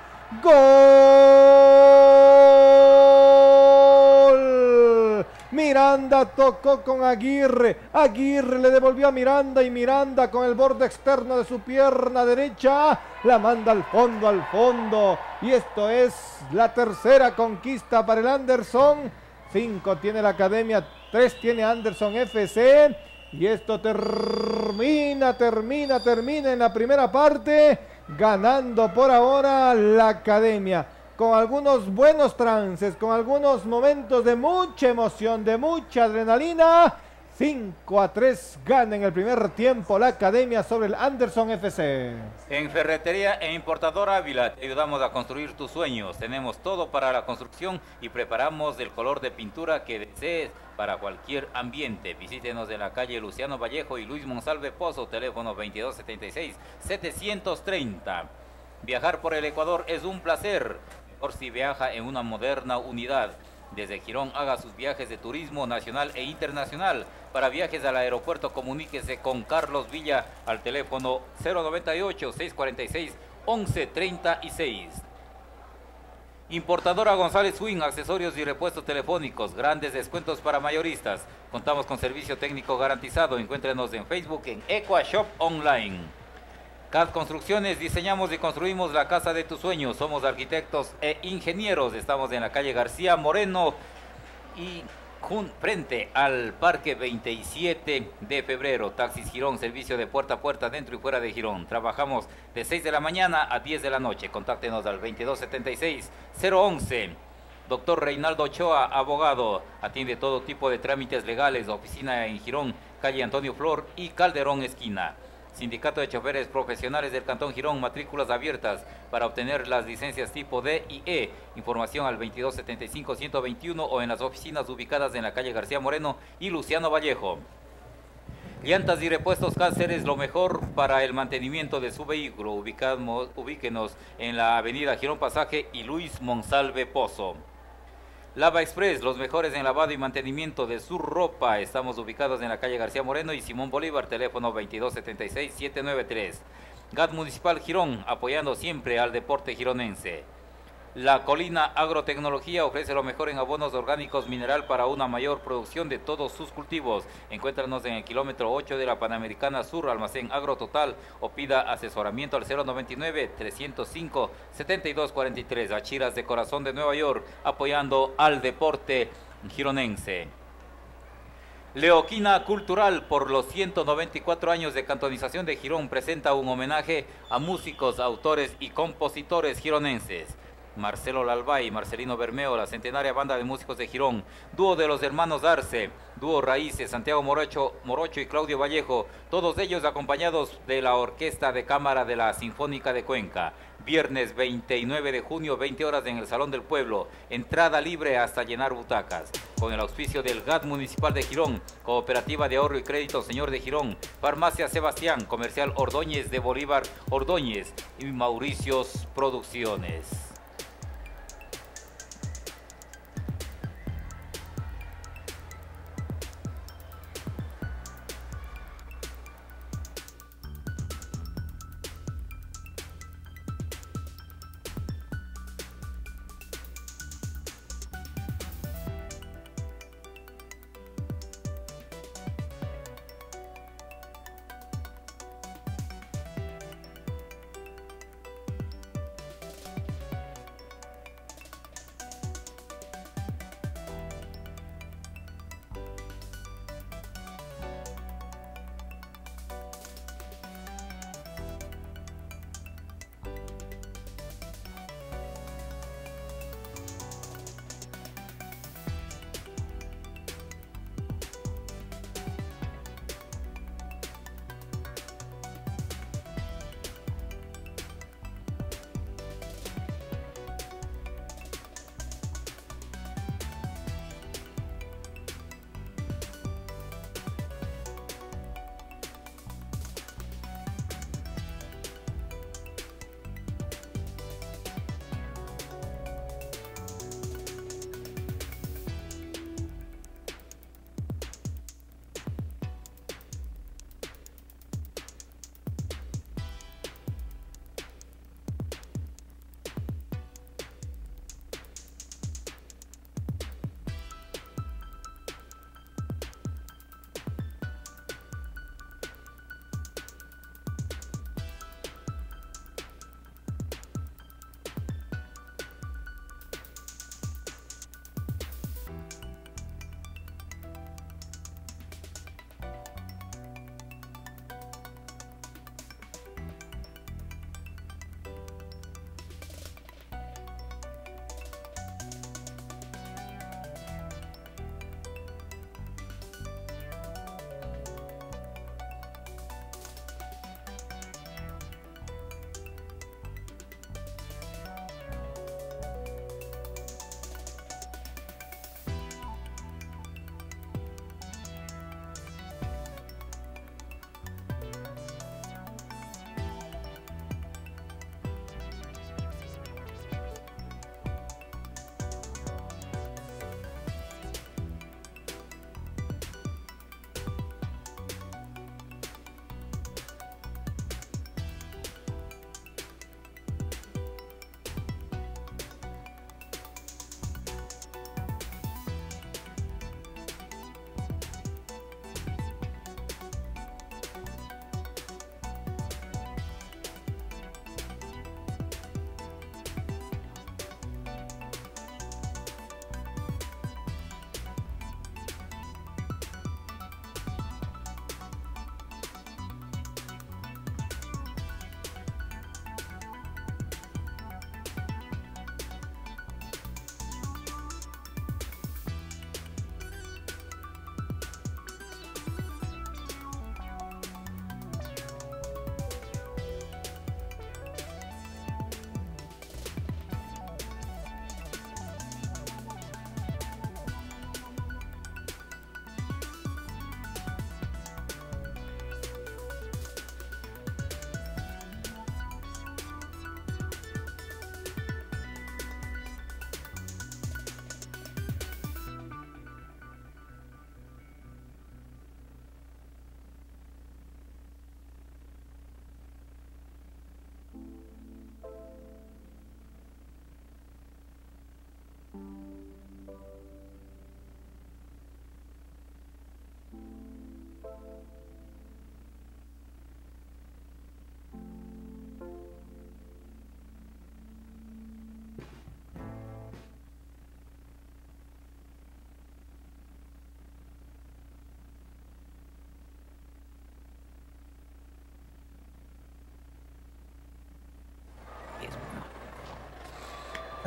¡Gol! Miranda tocó con Aguirre. Aguirre le devolvió a Miranda y Miranda con el borde externo de su pierna derecha la manda al fondo, al fondo. Y esto es la tercera conquista para el Anderson. 5 tiene la academia, 3 tiene Anderson FC y esto termina en la primera parte, ganando por ahora la academia, con algunos buenos trances, con algunos momentos de mucha emoción, de mucha adrenalina. 5-3 gana en el primer tiempo la academia sobre el Anderson FC. En Ferretería e Importador Ávila te ayudamos a construir tus sueños. Tenemos todo para la construcción y preparamos el color de pintura que desees para cualquier ambiente. Visítenos en la calle Luciano Vallejo y Luis Monsalve Pozo, teléfono 2276-730. Viajar por el Ecuador es un placer, mejor si viaja en una moderna unidad. Desde Girón haga sus viajes de turismo nacional e internacional. Para viajes al aeropuerto comuníquese con Carlos Villa al teléfono 098-646-1136. Importadora González Swing, accesorios y repuestos telefónicos, grandes descuentos para mayoristas. Contamos con servicio técnico garantizado. Encuéntrenos en Facebook en Equashop Online. GAD Construcciones, diseñamos y construimos la casa de tus sueños. Somos arquitectos e ingenieros. Estamos en la calle García Moreno y frente al Parque 27 de Febrero. Taxis Girón, servicio de puerta a puerta dentro y fuera de Girón. Trabajamos de 6 de la mañana a 10 de la noche. Contáctenos al 2276-011. Doctor Reinaldo Ochoa, abogado. Atiende todo tipo de trámites legales. Oficina en Girón, calle Antonio Flor y Calderón Esquina. Sindicato de Choferes Profesionales del Cantón Girón, matrículas abiertas para obtener las licencias tipo D y E. Información al 2275-121 o en las oficinas ubicadas en la calle García Moreno y Luciano Vallejo. Llantas y repuestos Cáceres, lo mejor para el mantenimiento de su vehículo. Ubíquenos en la avenida Girón Pasaje y Luis Monsalve Pozo. Lava Express, los mejores en lavado y mantenimiento de su ropa. Estamos ubicados en la calle García Moreno y Simón Bolívar, teléfono 2276-793. GAD Municipal Girón, apoyando siempre al deporte gironense. La Colina Agrotecnología ofrece lo mejor en abonos orgánicos mineral para una mayor producción de todos sus cultivos. Encuéntranos en el kilómetro 8 de la Panamericana Sur, Almacén AgroTotal, o pida asesoramiento al 099-305-7243. Achiras, de corazón de Nueva York, apoyando al deporte gironense. Leoquina Cultural, por los 194 años de cantonización de Girón, presenta un homenaje a músicos, autores y compositores gironenses. Marcelo Lalbay, Marcelino Bermeo, la centenaria banda de músicos de Girón, dúo de los hermanos Arce, dúo Raíces, Santiago Morocho y Claudio Vallejo, todos ellos acompañados de la Orquesta de Cámara de la Sinfónica de Cuenca. Viernes 29 de junio, 20 horas en el Salón del Pueblo. Entrada libre hasta llenar butacas. Con el auspicio del GAD Municipal de Girón, Cooperativa de Ahorro y Crédito Señor de Girón, Farmacia Sebastián, Comercial Ordóñez de Bolívar Ordóñez y Mauricios Producciones.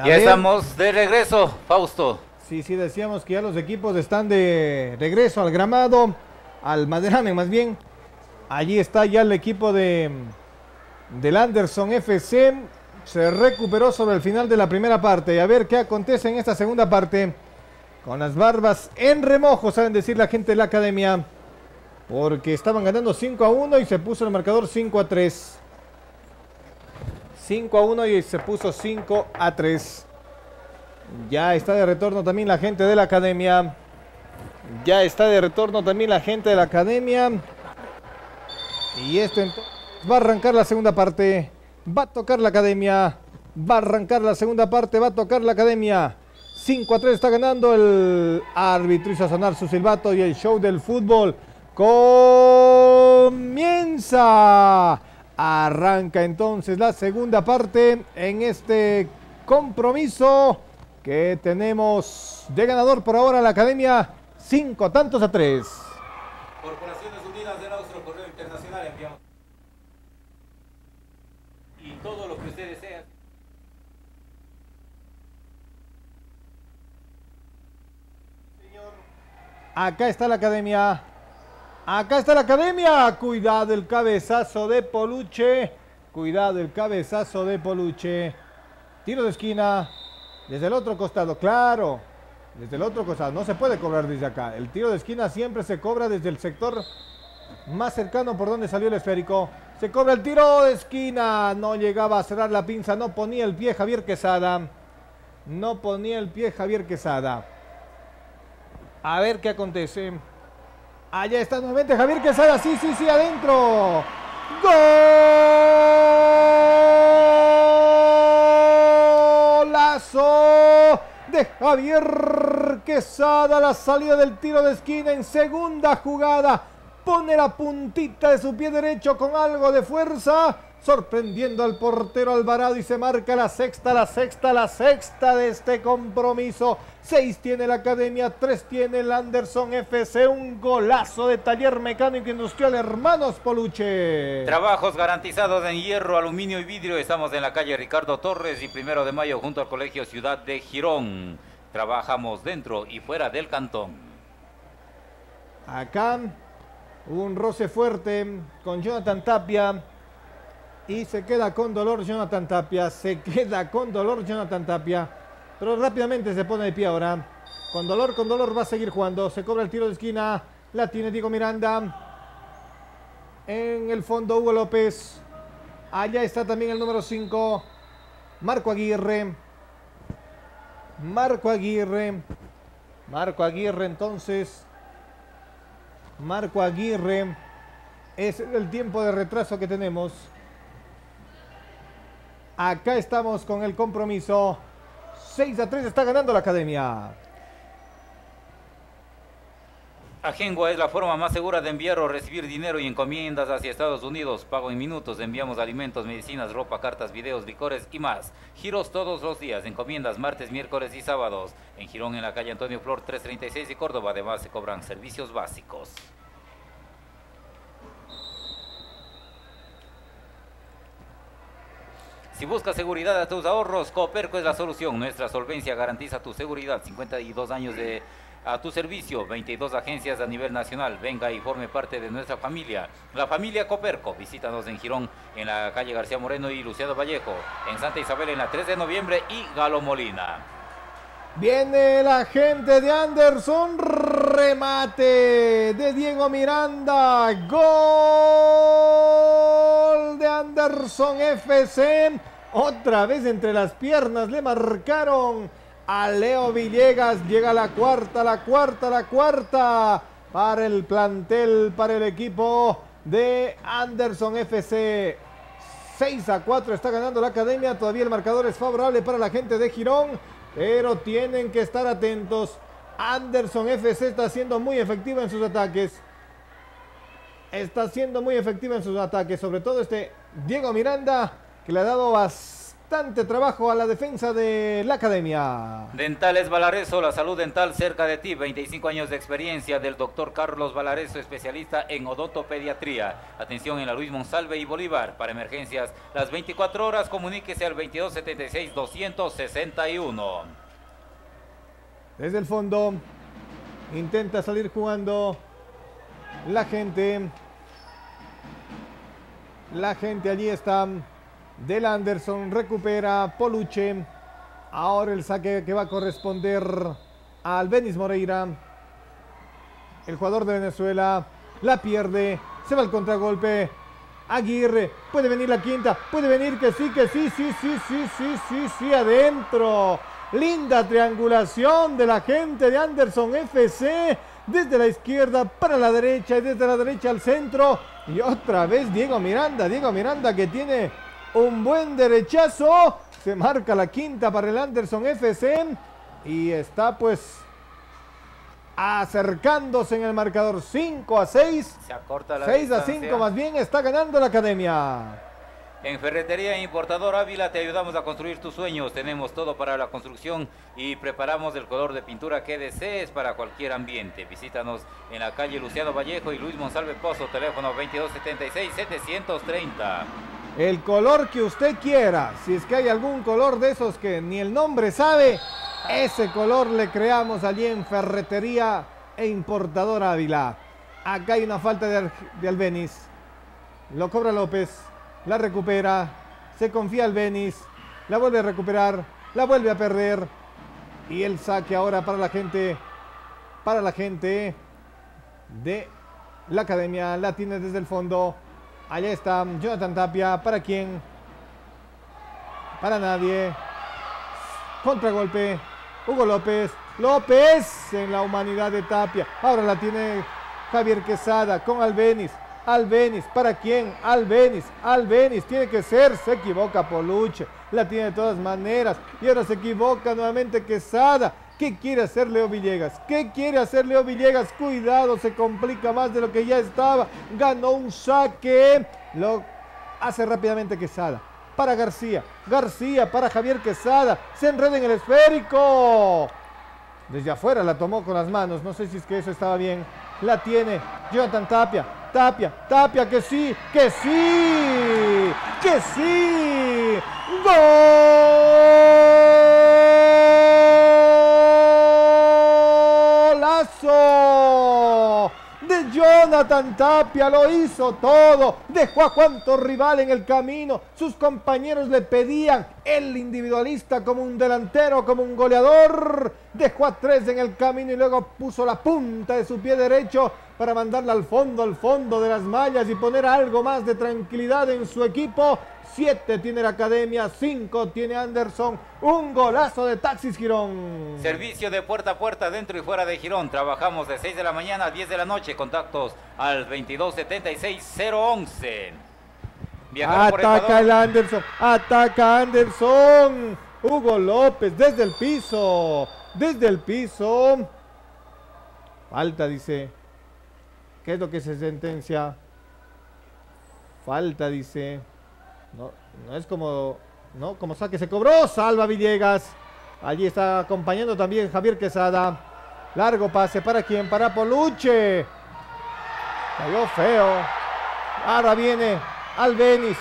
Ya estamos de regreso, Fausto. Sí, sí, decíamos que ya los equipos están de regreso al gramado, al maderamen más bien. Allí está ya el equipo del Anderson FC. Se recuperó sobre el final de la primera parte. Y a ver qué acontece en esta segunda parte. Con las barbas en remojo, saben decir la gente de la academia. Porque estaban ganando 5-1 y se puso el marcador 5-3. 5-1 y se puso 5-3. Ya está de retorno también la gente de la academia. Ya está de retorno también la gente de la academia. Y esto entonces va a arrancar la segunda parte. Va a tocar la academia. Va a arrancar la segunda parte. Va a tocar la academia. 5-3 está ganando el árbitro. Hizo sonar su silbato y el show del fútbol comienza. Arranca entonces la segunda parte en este compromiso que tenemos de ganador por ahora la academia. 5-3. Corporaciones Unidas del Austro, Correo Internacional, enviamos. Y todo lo que usted desea. Señor. Acá está la academia. Acá está la academia. Cuidado el cabezazo de Poluche. Cuidado el cabezazo de Poluche. Tiro de esquina. Desde el otro costado. Claro. Desde el otro costado. No se puede cobrar desde acá. El tiro de esquina siempre se cobra desde el sector más cercano por donde salió el esférico. Se cobra el tiro de esquina. No llegaba a cerrar la pinza. No ponía el pie Javier Quesada. No ponía el pie Javier Quesada. A ver qué acontece. Allá está nuevamente Javier Quesada, sí, sí, sí, adentro. ¡Golazo de Javier Quesada! La salida del tiro de esquina en segunda jugada. Pone la puntita de su pie derecho con algo de fuerza, sorprendiendo al portero Alvarado y se marca la sexta de este compromiso. 6 tiene la academia, 3 tiene el Anderson FC, un golazo de Taller Mecánico Industrial Hermanos Poluche. Trabajos garantizados en hierro, aluminio y vidrio. Estamos en la calle Ricardo Torres y 1 de Mayo junto al Colegio Ciudad de Girón. Trabajamos dentro y fuera del cantón. Acá hubo un roce fuerte con Jonathan Tapia. Y se queda con dolor Jonathan Tapia. Se queda con dolor Jonathan Tapia. Pero rápidamente se pone de pie ahora. Con dolor va a seguir jugando. Se cobra el tiro de esquina. La tiene Diego Miranda. En el fondo Hugo López. Allá está también el número 5. Marco Aguirre. Marco Aguirre. Marco Aguirre entonces. Marco Aguirre. Es el tiempo de retraso que tenemos. Acá estamos con el compromiso. 6-3 está ganando la academia. Ajengua es la forma más segura de enviar o recibir dinero y encomiendas hacia Estados Unidos. Pago en minutos, enviamos alimentos, medicinas, ropa, cartas, videos, licores y más. Giros todos los días, encomiendas martes, miércoles y sábados. En Girón, en la calle Antonio Flor 336 y Córdoba. Además se cobran servicios básicos. Si buscas seguridad a tus ahorros, Cooperco es la solución. Nuestra solvencia garantiza tu seguridad. 52 años a tu servicio, 22 agencias a nivel nacional. Venga y forme parte de nuestra familia. La familia Cooperco. Visítanos en Girón, en la calle García Moreno y Luciano Vallejo. En Santa Isabel, en la 3 de noviembre y Galo Molina. Viene la gente de Anderson. Remate de Diego Miranda. Gol de Anderson FC. Otra vez entre las piernas le marcaron a Leo Villegas. Llega la cuarta para el plantel, para el equipo de Anderson FC. 6-4 está ganando la academia. Todavía el marcador es favorable para la gente de Girón, pero tienen que estar atentos. Anderson FC está siendo muy efectiva en sus ataques. Está siendo muy efectiva en sus ataques. Sobre todo este Diego Miranda, que le ha dado bastante bastante trabajo a la defensa de la academia. Dentales Balarezo, la salud dental cerca de ti, 25 años de experiencia del doctor Carlos Balarezo, especialista en odontopediatría. Atención en la Luis Monsalve y Bolívar. Para emergencias, las 24 horas, comuníquese al 2276-261. Desde el fondo, intenta salir jugando la gente. La gente allí está. Del Anderson recupera Poluche. Ahora el saque que va a corresponder a Albenis Moreira. El jugador de Venezuela la pierde. Se va al contragolpe. Aguirre. Puede venir la quinta. Puede venir que sí. Adentro. Linda triangulación de la gente de Anderson FC. Desde la izquierda para la derecha y desde la derecha al centro. Y otra vez Diego Miranda. Diego Miranda que tiene un buen derechazo. Se marca la quinta para el Anderson FC. Y está pues acercándose en el marcador 5-6. Se acorta la 6-5 más bien. Está ganando la academia. En Ferretería e Importador Ávila te ayudamos a construir tus sueños. Tenemos todo para la construcción y preparamos el color de pintura que desees para cualquier ambiente. Visítanos en la calle Luciano Vallejo y Luis Monsalve Pozo, teléfono 2276-730. El color que usted quiera, si es que hay algún color de esos que ni el nombre sabe, ese color le creamos allí en Ferretería e Importador Ávila. Acá hay una falta de Albenis, lo cobra López, la recupera, se confía Albenis, la vuelve a recuperar, la vuelve a perder y el saque ahora para la gente de la academia, la tiene desde el fondo. Allá está Jonathan Tapia. ¿Para quién? Para nadie. Contragolpe. Hugo López. López en la humanidad de Tapia. Ahora la tiene Javier Quesada con Albenis. Albenis. ¿Para quién? Albenis. Albenis. Tiene que ser. Se equivoca Poluche. La tiene de todas maneras. Y ahora se equivoca nuevamente Quesada. ¿Qué quiere hacer Leo Villegas? ¿Qué quiere hacer Leo Villegas? Cuidado, se complica más de lo que ya estaba. Ganó un saque. Lo hace rápidamente Quesada. Para García. García para Javier Quesada. Se enreda en el esférico. Desde afuera la tomó con las manos. No sé si es que eso estaba bien. La tiene Jonathan Tapia. Tapia. Tapia que sí. Que sí. Que sí. ¡Gol! De Jonathan Tapia, lo hizo todo, dejó a cuanto rival en el camino, sus compañeros le pedían, el individualista como un delantero, como un goleador, dejó a tres en el camino y luego puso la punta de su pie derecho para mandarla al fondo de las mallas y poner algo más de tranquilidad en su equipo. 7 tiene la academia, 5 tiene Anderson, un golazo de Taxis Girón. Servicio de puerta a puerta dentro y fuera de Girón, trabajamos de 6 de la mañana a 10 de la noche, contactos al 2276-011. Ataca el Anderson, ataca Anderson, Hugo López desde el piso, Falta dice, ¿qué es lo que se sentencia? Falta dice. No, no es como, no, como saque se cobró, salva Villegas. Allí está acompañando también Javier Quesada. Largo pase, ¿para quién? Para Poluche. Cayó feo. Ahora viene Albenis.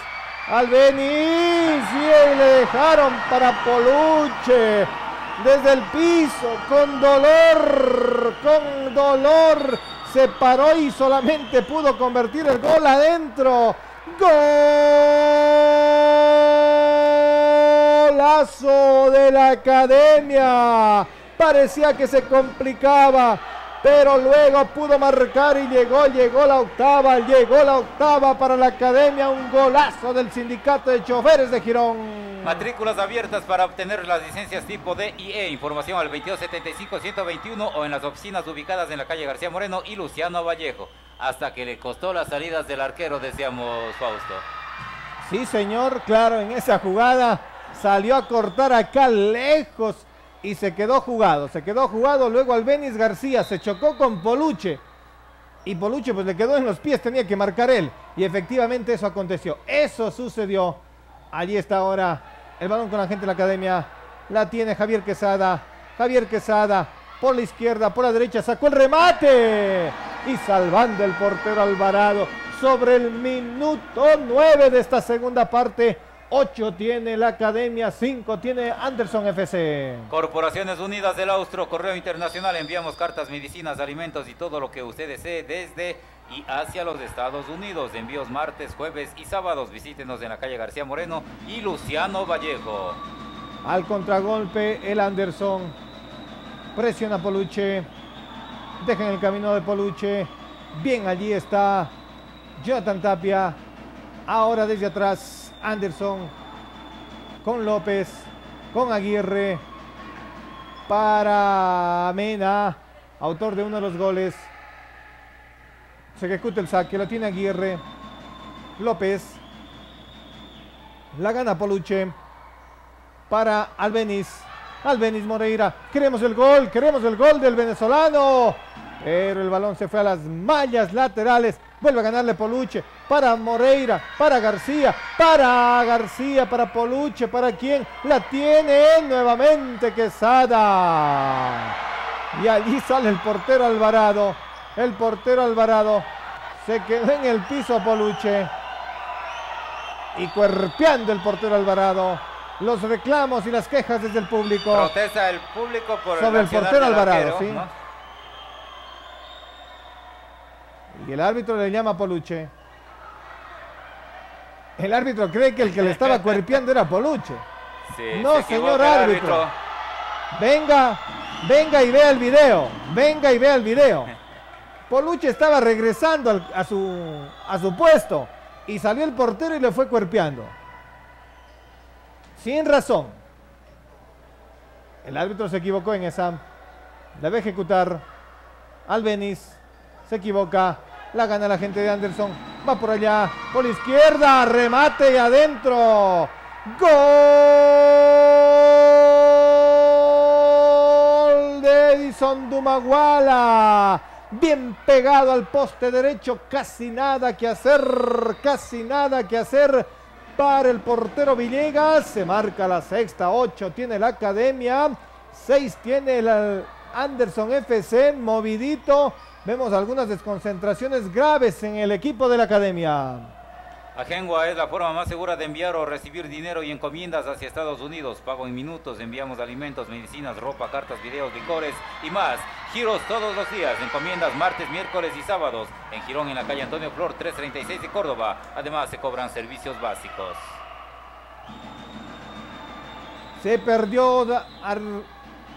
Albenis. Y le dejaron para Poluche. Desde el piso, con dolor, se paró y solamente pudo convertir el gol adentro. ¡Golazo de la academia! Parecía que se complicaba, pero luego pudo marcar y llegó la octava, para la academia, un golazo del sindicato de choferes de Girón. Matrículas abiertas para obtener las licencias tipo D y E, información al 2275-121 o en las oficinas ubicadas en la calle García Moreno y Luciano Vallejo. Hasta que le costó las salidas del arquero, decíamos, Fausto. Sí, señor, claro, en esa jugada salió a cortar acá lejos y se quedó jugado, Luego Albenis García se chocó con Poluche y Poluche pues le quedó en los pies, tenía que marcar él. Y efectivamente eso aconteció, eso sucedió. Allí está ahora El balón con la gente de la academia. La tiene Javier Quesada. Javier Quesada por la izquierda, por la derecha. Sacó el remate. Y salvando el portero Alvarado. Sobre el minuto 9 de esta segunda parte. 8 tiene la academia, 5 tiene Anderson FC. Corporaciones Unidas del Austro, Correo Internacional. Enviamos cartas, medicinas, alimentos y todo lo que usted desee desde y hacia los Estados Unidos. Envíos martes, jueves y sábados. Visítenos en la calle García Moreno y Luciano Vallejo. Al contragolpe el Anderson. Presiona Poluche. Deja en el camino de Poluche. Bien, allí está Jonathan Tapia. Ahora desde atrás. Anderson con López, con Aguirre, para Mena, autor de uno de los goles. Se ejecuta el saque, lo tiene Aguirre, López, la gana Poluche, para Albenis, Albenis Moreira. Queremos el gol del venezolano, pero el balón se fue a las mallas laterales. Vuelve a ganarle Poluche, para Moreira, para García, para Poluche, para quien la tiene nuevamente Quesada. Y allí sale el portero Alvarado, se quedó en el piso Poluche. Y cuerpeando el portero Alvarado, los reclamos y las quejas desde el público. Protesta el público por sobre el portero Alvarado, ¿sí? ¿No? Y el árbitro le llama a Poluche. El árbitro cree que el que le estaba cuerpeando era Poluche. Sí, no, señor árbitro. Venga y vea el video. Poluche estaba regresando a su puesto. Y salió el portero y le fue cuerpeando. Sin razón. El árbitro se equivocó en esa. La va a ejecutar Albenis. Se equivoca. La gana la gente de Anderson. Va por allá. Por izquierda. Remate y adentro. Gol de Edison Dumaguala. Bien pegado al poste derecho. Casi nada que hacer. Para el portero Villegas. Se marca la sexta. 8 tiene la academia. 6 tiene el Anderson FC. Movidito. Vemos algunas desconcentraciones graves en el equipo de la academia. Ajengua es la forma más segura de enviar o recibir dinero y encomiendas hacia Estados Unidos. Pago en minutos, enviamos alimentos, medicinas, ropa, cartas, videos, licores y más. Giros todos los días, encomiendas martes, miércoles y sábados. En Girón, en la calle Antonio Flor, 336 de Córdoba. Además se cobran servicios básicos. Se perdió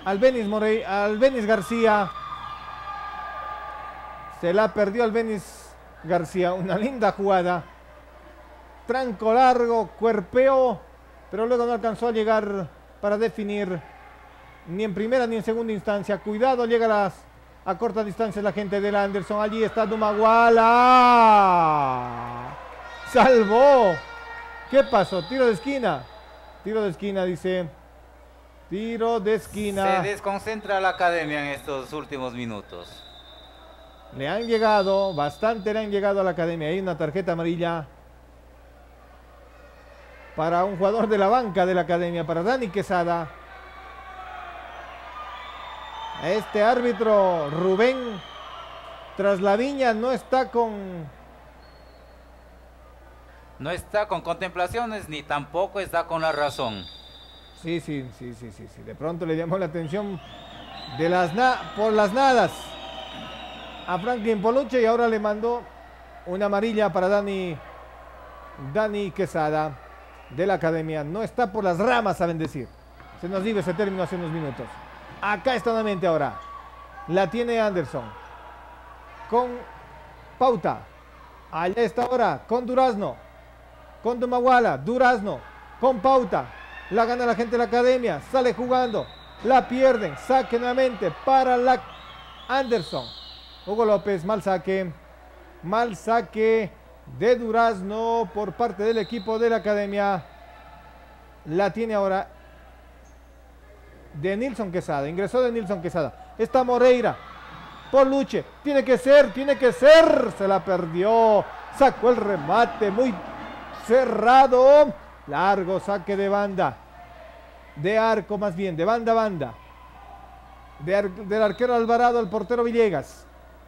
Albenis García. Se la perdió Albenis García. Una linda jugada. Tranco largo, cuerpeo. Pero luego no alcanzó a llegar para definir. Ni en primera ni en segunda instancia. Cuidado, llega a corta distancia la gente del Anderson. Allí está Dumaguala. Salvó. ¿Qué pasó? Tiro de esquina. Tiro de esquina, dice. Tiro de esquina. Se desconcentra la academia en estos últimos minutos. Le han llegado, bastante le han llegado a la academia. Hay una tarjeta amarilla para un jugador de la banca de la academia, para Dani Quesada. Este árbitro, Rubén Traslaviña, no está con contemplaciones ni tampoco está con la razón. Sí. De pronto le llamó la atención por las nadas. A Franklin Poluche y ahora le mandó una amarilla para Dani Quesada de la academia. No está por las ramas, saben decir. Se nos dio ese término hace unos minutos. Acá está nuevamente ahora. La tiene Anderson. Con Pauta. Allá está ahora con Durazno. Con Dumaguala. Durazno. Con Pauta. La gana la gente de la academia. Sale jugando. La pierden. Saque nuevamente para la Anderson. Hugo López, mal saque de Durazno por parte del equipo de la academia. La tiene ahora de Nilson Quesada, ingresó de Nilson Quesada. Está Moreira, Poluche, tiene que ser, se la perdió, sacó el remate muy cerrado, largo saque de banda. de arco, más bien, de banda a banda. Del arquero Alvarado al portero Villegas.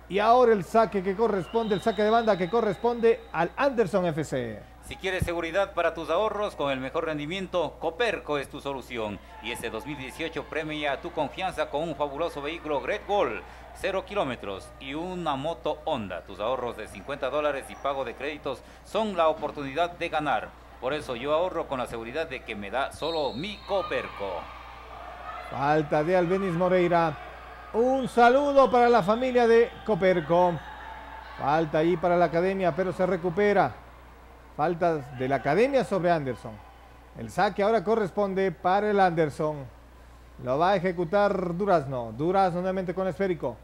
Y ahora el saque que corresponde, el saque de banda que corresponde al Anderson FC. Si quieres seguridad para tus ahorros con el mejor rendimiento, Cooperco es tu solución. Y este 2018 premia tu confianza con un fabuloso vehículo Great Wall, 0 kilómetros y una moto Honda. Tus ahorros de $50 y pago de créditos son la oportunidad de ganar. Por eso yo ahorro con la seguridad de que me da solo mi Cooperco. Falta de Albenis Moreira. Un saludo para la familia de Cooperco. Falta ahí para la academia, pero se recupera. Falta de la academia sobre Anderson. El saque ahora corresponde para el Anderson. Lo va a ejecutar Durazno. Durazno nuevamente con esférico.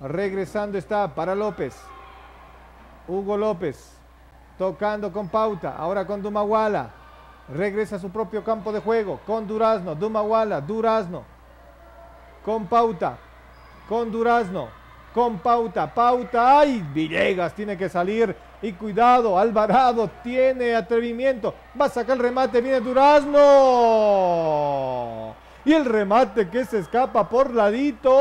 Regresando está para López. Hugo López. Tocando con Pauta. Ahora con Dumaguala. Regresa a su propio campo de juego. Con Durazno. Dumaguala. Durazno. Con Pauta. Con Durazno, con Pauta, Pauta, ¡ay! Villegas tiene que salir y cuidado, Alvarado tiene atrevimiento, va a sacar el remate, viene Durazno y el remate que se escapa por ladito,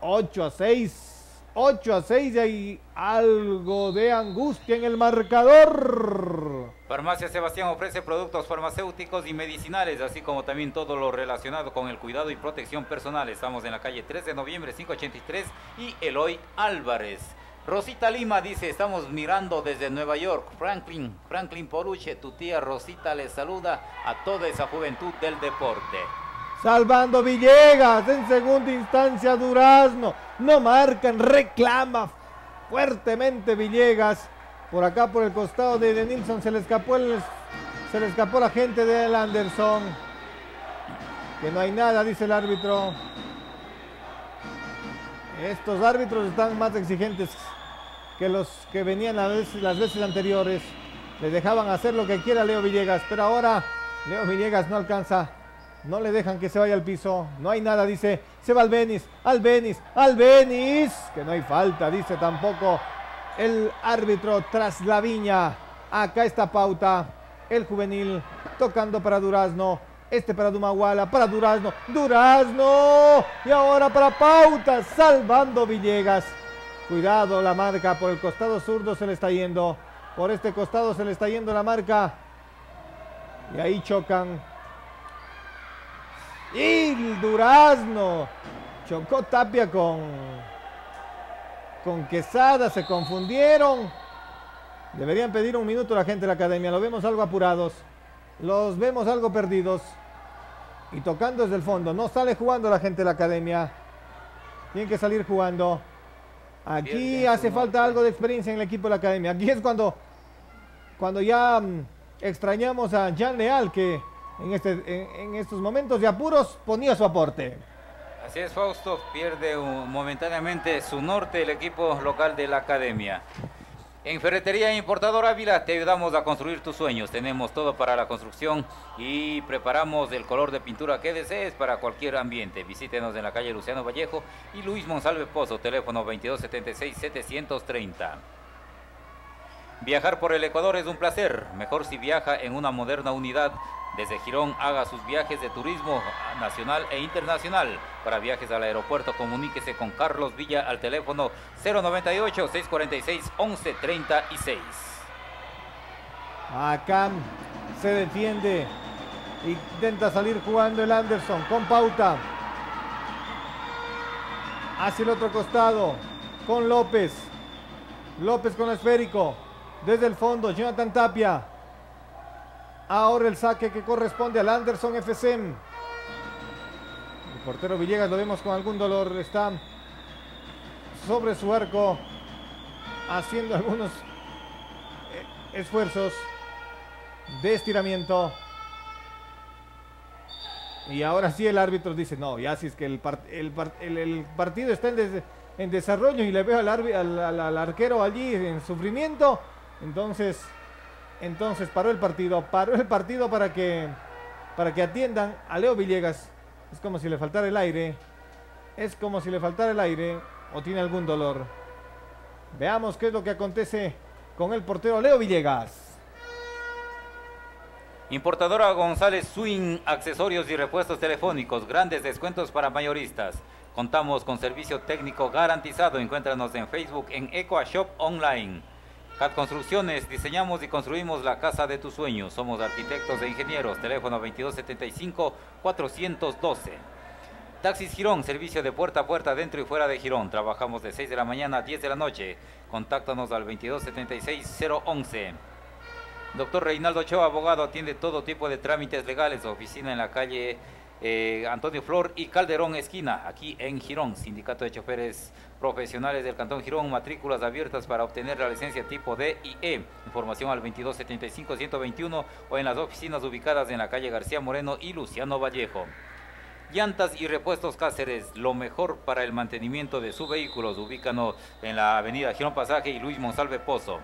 8 a 6 y hay algo de angustia en el marcador. Farmacia Sebastián ofrece productos farmacéuticos y medicinales, así como también todo lo relacionado con el cuidado y protección personal. Estamos en la calle 13 de noviembre 583 y Eloy Álvarez. Rosita Lima dice, estamos mirando desde Nueva York. Franklin Poluche, tu tía Rosita les saluda a toda esa juventud del deporte. Salvando Villegas, en segunda instancia Durazno, no marcan, reclama fuertemente Villegas. Por acá por el costado de Denilson se le escapó la gente del Anderson. Que no hay nada, dice el árbitro. Estos árbitros están más exigentes que los que venían las veces anteriores. Les dejaban hacer lo que quiera Leo Villegas, pero ahora Leo Villegas no alcanza. No le dejan que se vaya al piso. No hay nada, dice. Se va Albenis. Que no hay falta, dice tampoco el árbitro tras la viña. Acá está Pauta. El juvenil tocando para Durazno. Este para Dumaguala. Para Durazno. ¡Durazno! Y ahora para Pauta. Salvando Villegas. Cuidado la marca. Por el costado zurdo se le está yendo. Por este costado se le está yendo la marca. Y ahí chocan. Y Durazno chocó Tapia con Quesada, se confundieron. Deberían pedir un minuto a la gente de la academia. Los vemos algo apurados, los vemos algo perdidos y tocando desde el fondo. No sale jugando la gente de la academia, tienen que salir jugando. Aquí hace falta algo de experiencia en el equipo de la academia. Aquí es cuando ya extrañamos a Jean Leal, que en estos momentos de apuros ponía su aporte. Así es, Fausto, pierde momentáneamente su norte el equipo local de la academia. En Ferretería e Importador Ávila te ayudamos a construir tus sueños. Tenemos todo para la construcción y preparamos el color de pintura que desees para cualquier ambiente. Visítenos en la calle Luciano Vallejo y Luis Monsalve Pozo, teléfono 2276-730. Viajar por el Ecuador es un placer, mejor si viaja en una moderna unidad. Desde Girón haga sus viajes de turismo nacional e internacional. Para viajes al aeropuerto comuníquese con Carlos Villa al teléfono 098-646-1136. Acá se defiende, intenta salir jugando el Anderson con Pauta. Hacia el otro costado con López. López con esférico. Desde el fondo, Jonathan Tapia. Ahora el saque que corresponde al Anderson FC. El portero Villegas lo vemos con algún dolor. Está sobre su arco, haciendo algunos esfuerzos de estiramiento. Y ahora sí el árbitro dice, no, ya si es que el partido está en desarrollo y le veo al arquero allí en sufrimiento. Entonces paró el partido para que atiendan a Leo Villegas. Es como si le faltara el aire. Es como si le faltara el aire o tiene algún dolor. Veamos qué es lo que acontece con el portero Leo Villegas. Importadora González Swing, accesorios y repuestos telefónicos, grandes descuentos para mayoristas. Contamos con servicio técnico garantizado. Encuéntranos en Facebook en Equashop Online. GAD Construcciones, diseñamos y construimos la casa de tus sueños. Somos arquitectos e ingenieros. Teléfono 2275-412. Taxis Girón, servicio de puerta a puerta dentro y fuera de Girón. Trabajamos de 6 de la mañana a 10 de la noche. Contáctanos al 2276-011. Doctor Reinaldo Ochoa, abogado, atiende todo tipo de trámites legales. Oficina en la calle Antonio Flor y Calderón esquina, aquí en Girón. Sindicato de choferes profesionales del Cantón Girón, matrículas abiertas para obtener la licencia tipo D y E. Información al 2275-121 o en las oficinas ubicadas en la calle García Moreno y Luciano Vallejo. Llantas y repuestos Cáceres, lo mejor para el mantenimiento de sus vehículos. Ubícanos en la avenida Girón Pasaje y Luis Monsalve Pozo.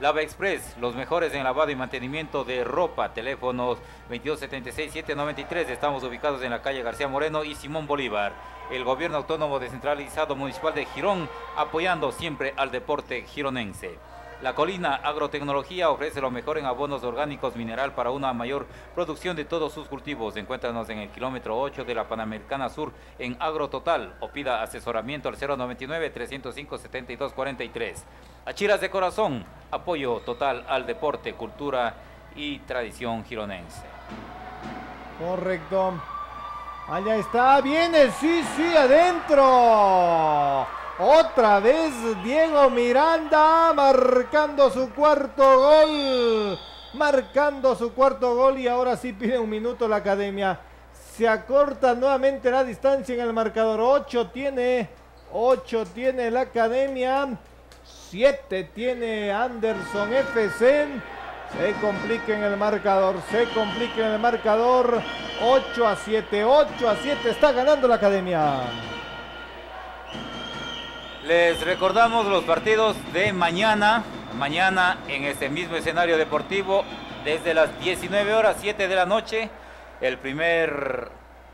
Lava Express, los mejores en lavado y mantenimiento de ropa. Teléfonos 2276-793. Estamos ubicados en la calle García Moreno y Simón Bolívar. El Gobierno Autónomo Descentralizado Municipal de Girón, apoyando siempre al deporte gironense. La Colina Agrotecnología ofrece lo mejor en abonos orgánicos mineral para una mayor producción de todos sus cultivos. Encuéntranos en el kilómetro 8 de la Panamericana Sur en AgroTotal o pida asesoramiento al 099-305-7243. Achiras de Corazón, apoyo total al deporte, cultura y tradición gironense. Correcto. Allá está, viene, sí, adentro. Otra vez Diego Miranda marcando su cuarto gol. Y ahora sí pide un minuto la academia. Se acorta nuevamente la distancia en el marcador. 8 tiene la academia. 7 tiene Anderson FC. Se complica en el marcador, 8-7, 8-7 está ganando la academia. Les recordamos los partidos de mañana, en este mismo escenario deportivo, desde las 19 horas, 7 de la noche, el primer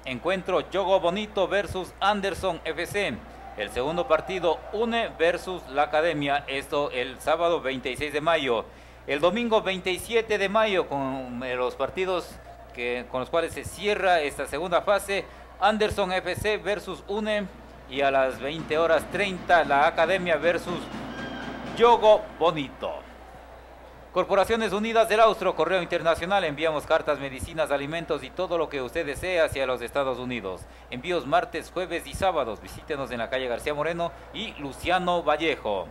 encuentro, Jogo Bonito versus Anderson FC. El segundo partido, UNE versus la Academia, esto el sábado 26 de mayo. El domingo 27 de mayo, con los partidos con los cuales se cierra esta segunda fase, Anderson FC versus UNE. Y a las 20:30 la Academia versus Jogo Bonito. Corporaciones Unidas del Austro, Correo Internacional. Enviamos cartas, medicinas, alimentos y todo lo que usted desee hacia los Estados Unidos. Envíos martes, jueves y sábados. Visítenos en la calle García Moreno y Luciano Vallejo.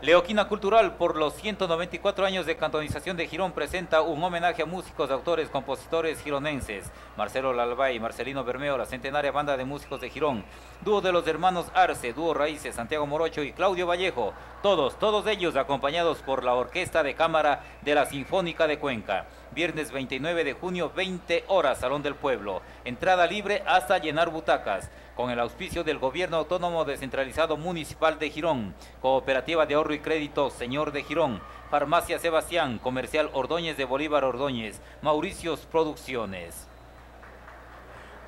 Leoquina Cultural, por los 194 años de cantonización de Girón, presenta un homenaje a músicos, autores, compositores gironenses. Marcelo Lalbay, Marcelino Bermeo, la centenaria banda de músicos de Girón. Dúo de los hermanos Arce, dúo Raíces, Santiago Morocho y Claudio Vallejo. Todos ellos acompañados por la Orquesta de Cámara de la Sinfónica de Cuenca. Viernes 29 de junio, 20 horas, Salón del Pueblo. Entrada libre hasta llenar butacas. Con el auspicio del Gobierno Autónomo Descentralizado Municipal de Girón, Cooperativa de Ahorro y Crédito Señor de Girón, Farmacia Sebastián, Comercial Ordóñez de Bolívar Ordóñez, Mauricios Producciones.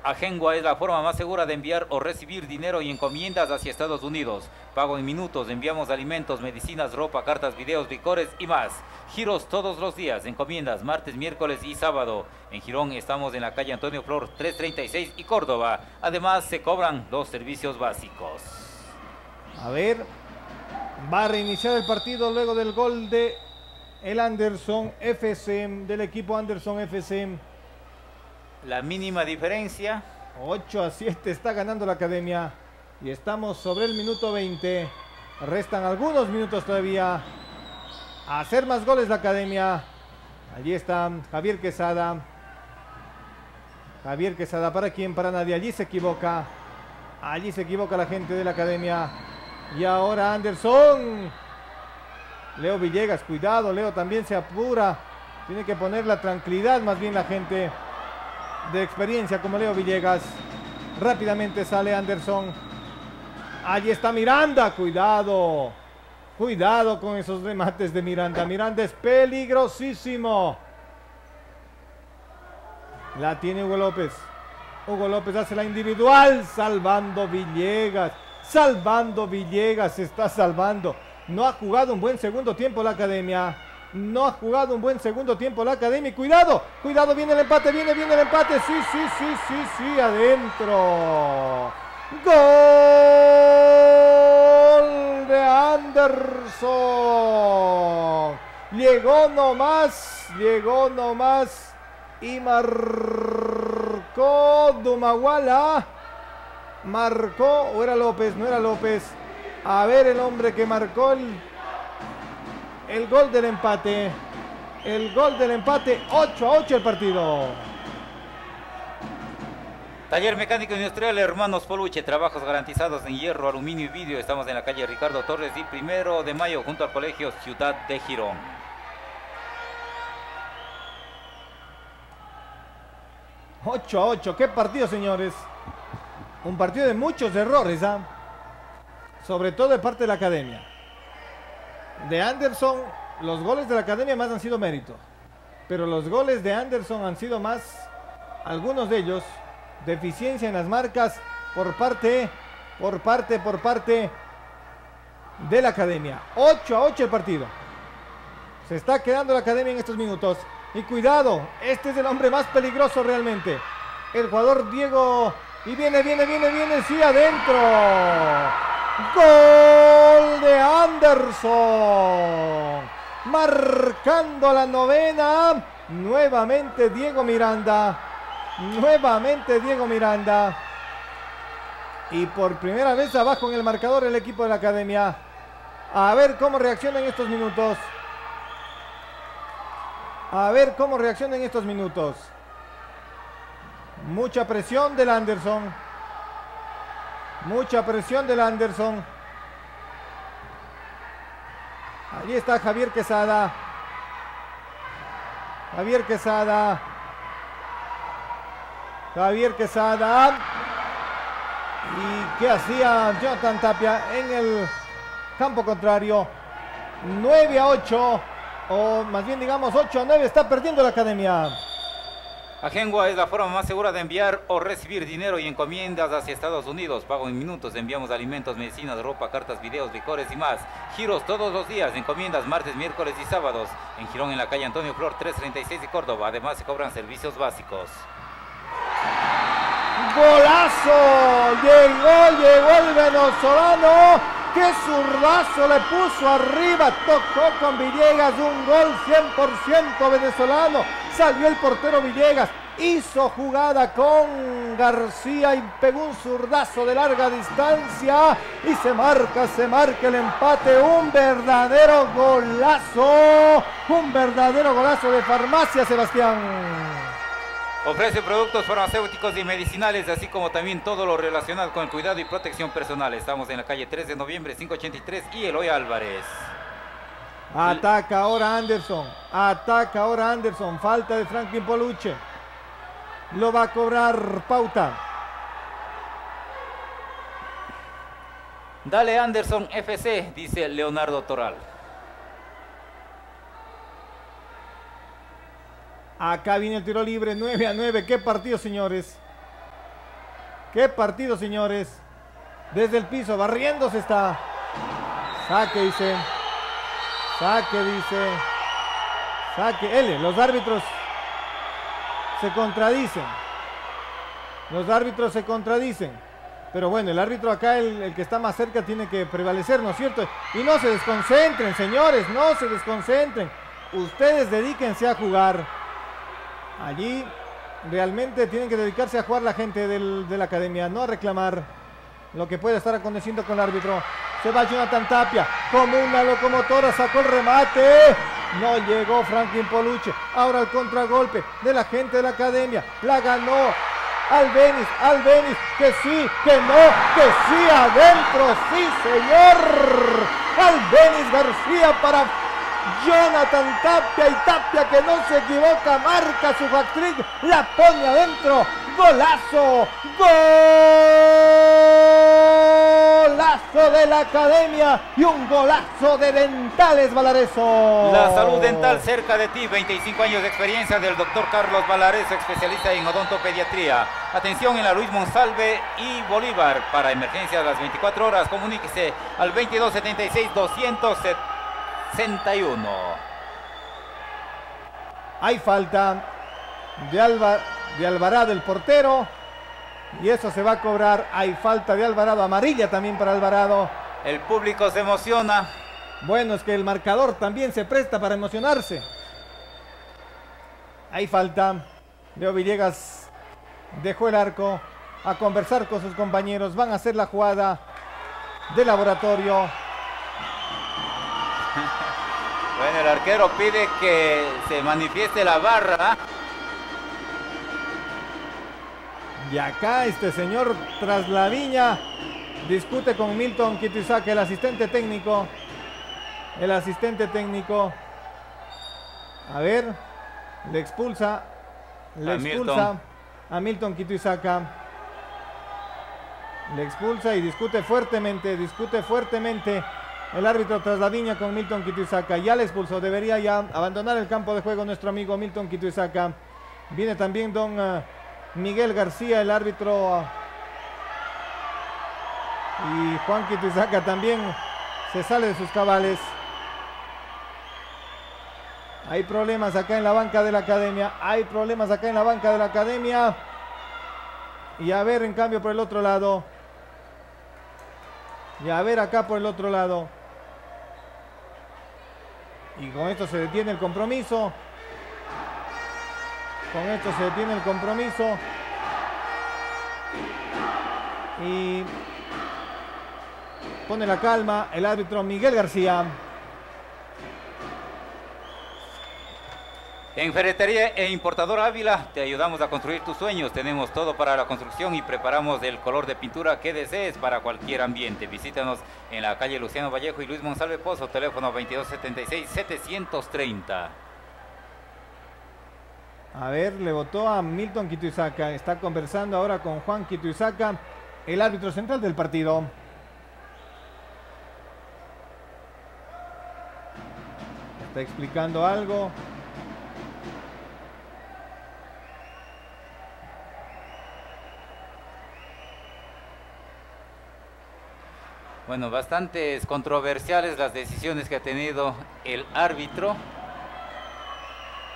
Ajengua es la forma más segura de enviar o recibir dinero y encomiendas hacia Estados Unidos. Pago en minutos, enviamos alimentos, medicinas, ropa, cartas, videos, licores y más. Giros todos los días, encomiendas martes, miércoles y sábado. En Girón estamos en la calle Antonio Flor 336 y Córdoba. Además se cobran los servicios básicos. A ver, va a reiniciar el partido luego del gol de el Anderson FC, del equipo Anderson FC. La mínima diferencia. 8-7 está ganando la academia. Y estamos sobre el minuto 20. Restan algunos minutos todavía. A hacer más goles la academia. Allí está Javier Quesada. Javier Quesada, ¿para quién? Para nadie. Allí se equivoca. Allí se equivoca la gente de la academia. Y ahora Anderson. Leo Villegas, cuidado. Leo también se apura. Tiene que poner la tranquilidad más bien la gente de experiencia como Leo Villegas. Rápidamente sale Anderson. Allí está Miranda. Cuidado. Cuidado con esos remates de Miranda. Miranda es peligrosísimo. La tiene Hugo López. Hugo López hace la individual. Salvando Villegas. Está salvando. No ha jugado un buen segundo tiempo la academia. No ha jugado un buen segundo tiempo la Academia. ¡Cuidado! ¡Cuidado! ¡Viene el empate! ¡Viene el empate! ¡Sí, sí, sí, sí, sí! ¡Adentro! ¡Gol de Anderson! Llegó nomás y marcó Dumaguala. Marcó, o era López, no era López. A ver el hombre que marcó el gol del empate. 8-8 el partido. Taller mecánico industrial hermanos Poluche, trabajos garantizados en hierro, aluminio y vidrio. Estamos en la calle Ricardo Torres y 1 de Mayo junto al Colegio Ciudad de Girón. ...8-8... Qué partido, señores. Un partido de muchos errores, ¿eh? Sobre todo de parte de la Academia. De Anderson, los goles de la Academia más han sido mérito, pero los goles de Anderson han sido más, algunos de ellos, deficiencia en las marcas por parte de la Academia. 8-8 el partido. Se está quedando la Academia en estos minutos. Y cuidado, este es el hombre más peligroso realmente, el jugador Diego. Y viene, sí, adentro. Gol de Anderson. Marcando la novena. Nuevamente Diego Miranda. Y por primera vez abajo en el marcador el equipo de la Academia. A ver cómo reacciona en estos minutos. Mucha presión del Anderson. Allí está Javier Quesada. ¿Y qué hacía Jonathan Tapia en el campo contrario? 9-8. O más bien digamos 8-9 está perdiendo la Academia. Ajengua es la forma más segura de enviar o recibir dinero y encomiendas hacia Estados Unidos. Pago en minutos, enviamos alimentos, medicinas, ropa, cartas, videos, licores y más. Giros todos los días, encomiendas martes, miércoles y sábados. En Girón, en la calle Antonio Flor 336 de Córdoba. Además se cobran servicios básicos. ¡Golazo! Llegó el venezolano. ¡Qué zurdazo le puso arriba! Tocó con Villegas, un gol 100% venezolano. Salió el portero Villegas, hizo jugada con García y pegó un zurdazo de larga distancia. Y se marca el empate. Un verdadero golazo de Farmacia Sebastián. Ofrece productos farmacéuticos y medicinales, así como también todo lo relacionado con el cuidado y protección personal. Estamos en la calle 3 de noviembre, 583 y Eloy Álvarez. Ataca ahora Anderson. Falta de Franklin Poluche. Lo va a cobrar Pauta. Dale Anderson FC, dice Leonardo Toral. Acá viene el tiro libre, 9-9. Qué partido, señores. Desde el piso, barriéndose está. Saque, dice. Los árbitros se contradicen. Pero bueno, el árbitro acá, el que está más cerca, tiene que prevalecer, ¿no es cierto? Y no se desconcentren, señores, Ustedes dedíquense a jugar. Allí realmente tienen que dedicarse a jugar la gente de la Academia, no a reclamar lo que puede estar aconteciendo con el árbitro. Se va Jonathan Tapia, como una locomotora sacó el remate. No llegó Franklin Poluche. Ahora el contragolpe de la gente de la Academia. La ganó Albenis, que sí, que no, que sí, adentro, sí señor. Albenis García para Jonathan Tapia, y Tapia, que no se equivoca, marca su hat-trick, la pone adentro. Golazo de la Academia y un golazo de Dentales Balarezo. La salud dental cerca de ti, 25 años de experiencia del doctor Carlos Balarezo, especialista en odontopediatría. Atención en la Luis Monsalve y Bolívar. Para emergencias las 24 horas, comuníquese al 2276 271. Hay falta de Alvarado, el portero. Y eso se va a cobrar. Hay falta de Alvarado. Amarilla también para Alvarado. El público se emociona. Bueno, es que el marcador también se presta para emocionarse. Hay falta. Leo Villegas dejó el arco a conversar con sus compañeros. Van a hacer la jugada de laboratorio. Bueno, el arquero pide que se manifieste la barra. Y acá este señor tras la viña discute con Milton Quituisaca, el asistente técnico. El asistente técnico. A ver, le expulsa. Le expulsa a Milton Quituisaca. Le expulsa y discute fuertemente. Discute fuertemente el árbitro tras la viña con Milton Quituisaca. Ya le expulsó. Debería ya abandonar el campo de juego nuestro amigo Milton Quituisaca. Viene también don Miguel García, el árbitro. Y Juan Quituisaca también se sale de sus cabales. Hay problemas acá en la banca de la academia. Hay problemas acá en la banca de la academia. Y a ver en cambio por el otro lado. Y a ver acá por el otro lado. Y con esto se detiene el compromiso. Con esto se detiene el compromiso. Y pone la calma el árbitro Miguel García. En Ferretería e Importador Ávila te ayudamos a construir tus sueños. Tenemos todo para la construcción y preparamos el color de pintura que desees para cualquier ambiente. Visítanos en la calle Luciano Vallejo y Luis Monsalve Pozo, teléfono 2276-730. A ver, le votó a Milton Quituisaca. Está conversando ahora con Juan Quituisaca, el árbitro central del partido. Está explicando algo. Bueno, bastante controversiales las decisiones que ha tenido el árbitro.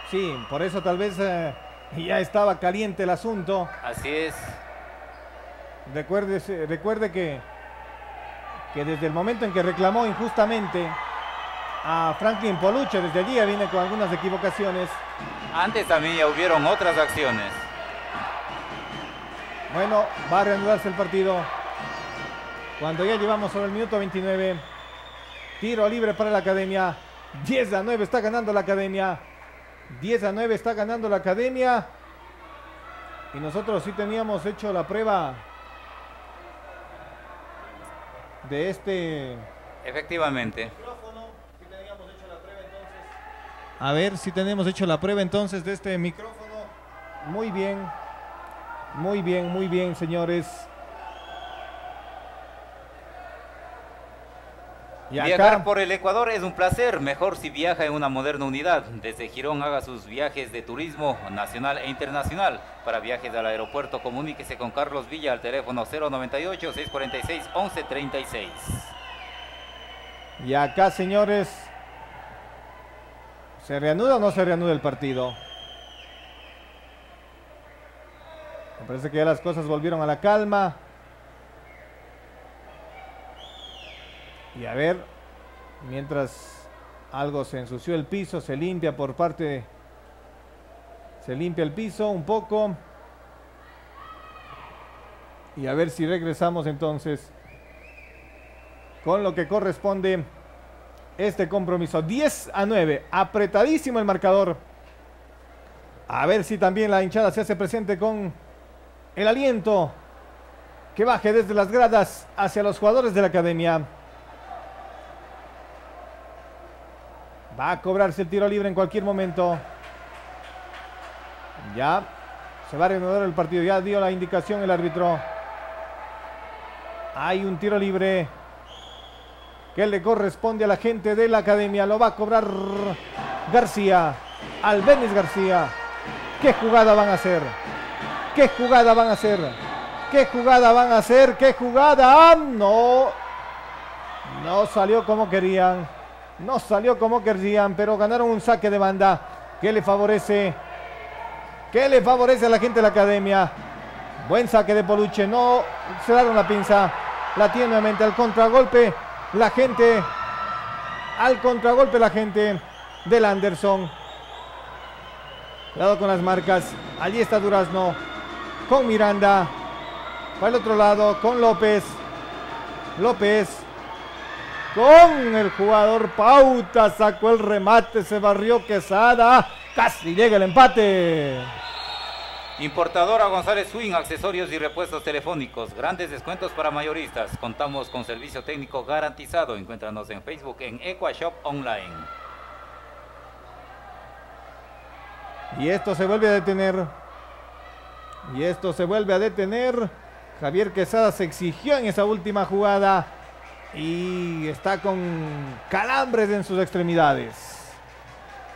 Sí, por eso tal vez ya estaba caliente el asunto. Así es. Recuerde que desde el momento en que reclamó injustamente a Franklin Poluche, desde allí viene con algunas equivocaciones. Antes también ya hubieron otras acciones. Bueno, va a reanudarse el partido. Cuando ya llevamos sobre el minuto 29, tiro libre para la academia. 10-9 está ganando la academia. 10-9 está ganando la academia. Y nosotros sí teníamos hecho la prueba de este. Efectivamente. A ver si tenemos hecho la prueba entonces de este micrófono. Muy bien. Muy bien, muy bien, señores. Viajar por el Ecuador es un placer, mejor si viaja en una moderna unidad. Desde Girón haga sus viajes de turismo nacional e internacional. Para viajes al aeropuerto comuníquese con Carlos Villa al teléfono 098-646-1136. Y acá, señores, ¿se reanuda o no se reanuda el partido? Me parece que ya las cosas volvieron a la calma. Y a ver, mientras algo se ensució el piso, se limpia por parte de, se limpia el piso un poco. Y a ver si regresamos entonces con lo que corresponde este compromiso. 10-9, apretadísimo el marcador. A ver si también la hinchada se hace presente con el aliento que baje desde las gradas hacia los jugadores de la academia. Va a cobrarse el tiro libre en cualquier momento. Ya se va a reanudar el partido. Ya dio la indicación el árbitro. Hay un tiro libre que le corresponde a la gente de la academia. Lo va a cobrar García. Albenis García. ¿Qué jugada van a hacer? ¿Qué jugada van a hacer? ¿Qué jugada van a hacer? ¿Qué jugada? No. No salió como querían. No salió como querían, pero ganaron un saque de banda. que le favorece a la gente de la academia. Buen saque de Poluche, no se da una pinza, la tiene nuevamente al contragolpe la gente, del Anderson. Cuidado con las marcas, allí está Durazno con Miranda, para el otro lado con López, con el jugador Pauta, sacó el remate, se barrió Quesada, casi llega el empate. Importadora González Swing, accesorios y repuestos telefónicos, grandes descuentos para mayoristas, contamos con servicio técnico garantizado, encuéntranos en Facebook en Equashop Online. Y esto se vuelve a detener, Javier Quesada se exigió en esa última jugada y está con calambres en sus extremidades.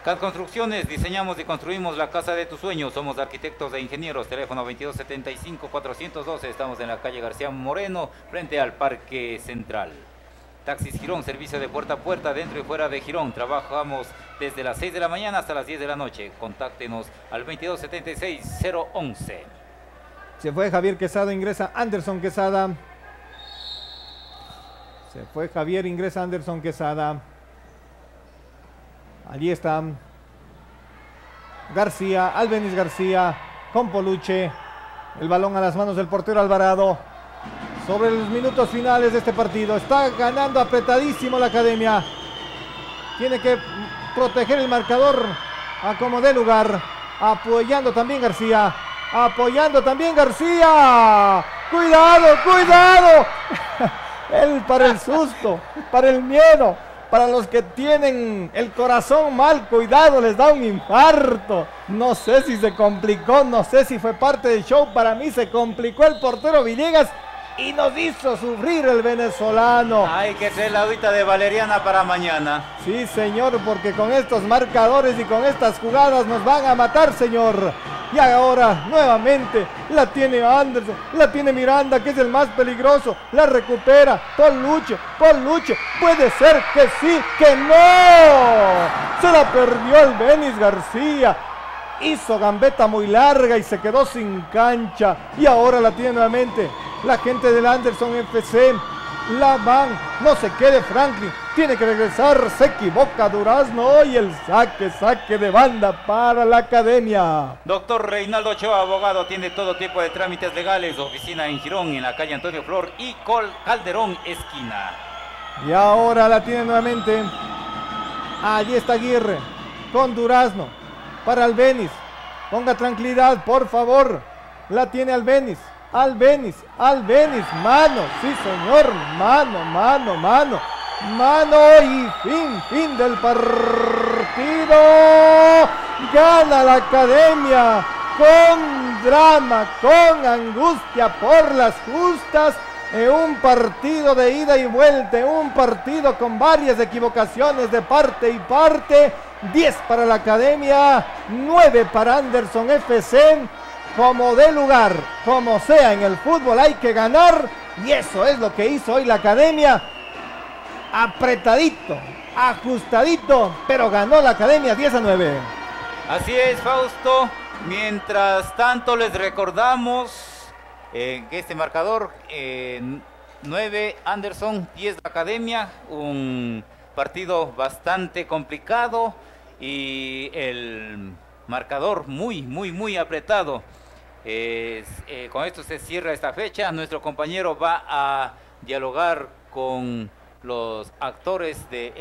CAD Construcciones, diseñamos y construimos la casa de tus sueños, somos arquitectos e ingenieros, teléfono 2275-412, estamos en la calle García Moreno, frente al Parque Central. Taxis Girón, servicio de puerta a puerta dentro y fuera de Girón, trabajamos desde las 6 de la mañana hasta las 10 de la noche, contáctenos al 2276-011. Se fue Javier Quesada, ingresa Anderson Quesada. Allí está García, Albenis García con Poluche. El balón a las manos del portero Alvarado. Sobre los minutos finales de este partido. Está ganando apretadísimo la academia. Tiene que proteger el marcador a como dé lugar. Apoyando también García. ¡Cuidado, cuidado! Para el susto, para el miedo, para los que tienen el corazón mal, cuidado, les da un infarto. No sé si se complicó, no sé si fue parte del show. Para mí se complicó el portero Villegas y nos hizo sufrir el venezolano. Hay que ser la agüita de valeriana para mañana. Sí, señor, porque con estos marcadores y con estas jugadas nos van a matar, señor. Y ahora nuevamente la tiene Anderson, la tiene Miranda, que es el más peligroso. La recupera Poluche, puede ser que sí, que no. Se la perdió Albenis García. Hizo gambeta muy larga y se quedó sin cancha. Y ahora la tiene nuevamente la gente del Anderson FC. La van, no se quede Franklin, tiene que regresar, se equivoca Durazno y el saque de banda para la academia. Doctor Reinaldo Ochoa, abogado, atiende todo tipo de trámites legales, oficina en Girón, en la calle Antonio Flor y Calderón, esquina. Y ahora la tiene nuevamente, allí está Aguirre, con Durazno, para Albenis, ponga tranquilidad por favor, la tiene Albenis. Mano, sí señor, mano y fin del partido. Gana la academia con drama, con angustia, por las justas, en un partido de ida y vuelta, en un partido con varias equivocaciones de parte y parte. 10 para la academia, 9 para Anderson FC. Como dé lugar, como sea, en el fútbol hay que ganar, y eso es lo que hizo hoy la academia. Apretadito, ajustadito, pero ganó la academia 10-9. Así es, Fausto. Mientras tanto les recordamos que este marcador 9 Anderson, 10 la academia, un partido bastante complicado y el marcador muy apretado. Con esto se cierra esta fecha. Nuestro compañero va a dialogar con los actores de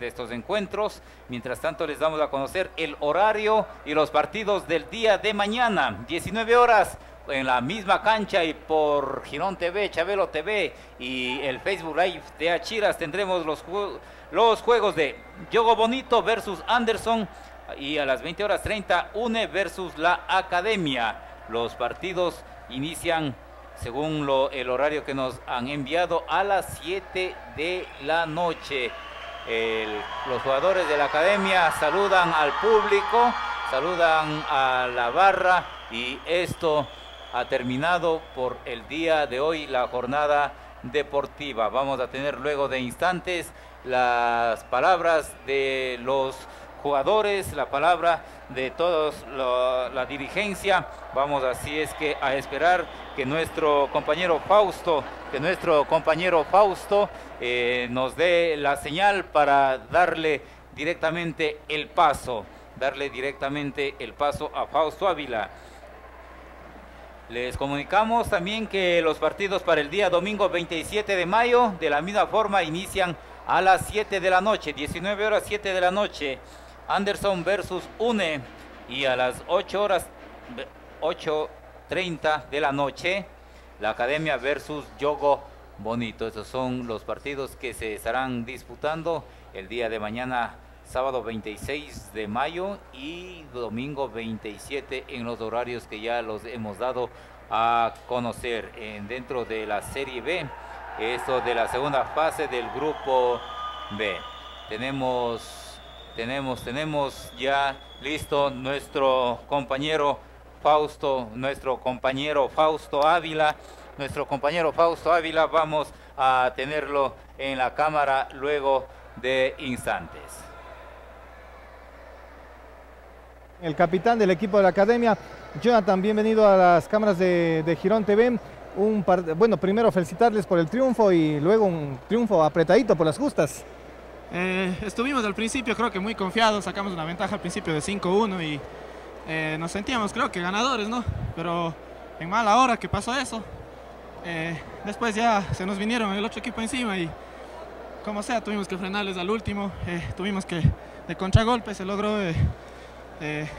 estos encuentros. Mientras tanto les damos a conocer el horario y los partidos del día de mañana. 19 horas en la misma cancha y por Girón TV, Chabelo TV y el Facebook Live de Achiras tendremos los juegos de Jogo Bonito versus Anderson. Y a las 20:30 UNE versus la academia. Los partidos inician según el horario que nos han enviado a las 7 de la noche. Los jugadores de la academia saludan al público, saludan a la barra y esto ha terminado por el día de hoy la jornada deportiva. Vamos a tener luego de instantes las palabras de los jugadores, la palabra de todos la dirigencia. Vamos, así es que a esperar que nuestro compañero Fausto nos dé la señal para darle directamente el paso a Fausto Ávila. Les comunicamos también que los partidos para el día domingo 27 de mayo de la misma forma inician a las 7 de la noche, 19 horas, 7 de la noche, Anderson versus UNE, y a las 8:30 de la noche, la Academia versus Jogo Bonito. Estos son los partidos que se estarán disputando el día de mañana, sábado 26 de mayo y domingo 27, en los horarios que ya los hemos dado a conocer. Dentro de la Serie B, esto de la segunda fase del Grupo B, tenemos ya listo nuestro compañero Fausto Ávila. Vamos a tenerlo en la cámara luego de instantes. El capitán del equipo de la Academia, Jonathan, bienvenido a las cámaras de Girón TV. Bueno, primero felicitarles por el triunfo y luego un triunfo apretadito por las justas. Estuvimos al principio, creo que muy confiados, sacamos una ventaja al principio de 5-1 y nos sentíamos, creo que ganadores, ¿no? Pero en mala hora que pasó eso. Después ya se nos vinieron el otro equipo encima y como sea tuvimos que frenarles al último. Tuvimos que, de contragolpe, se logró...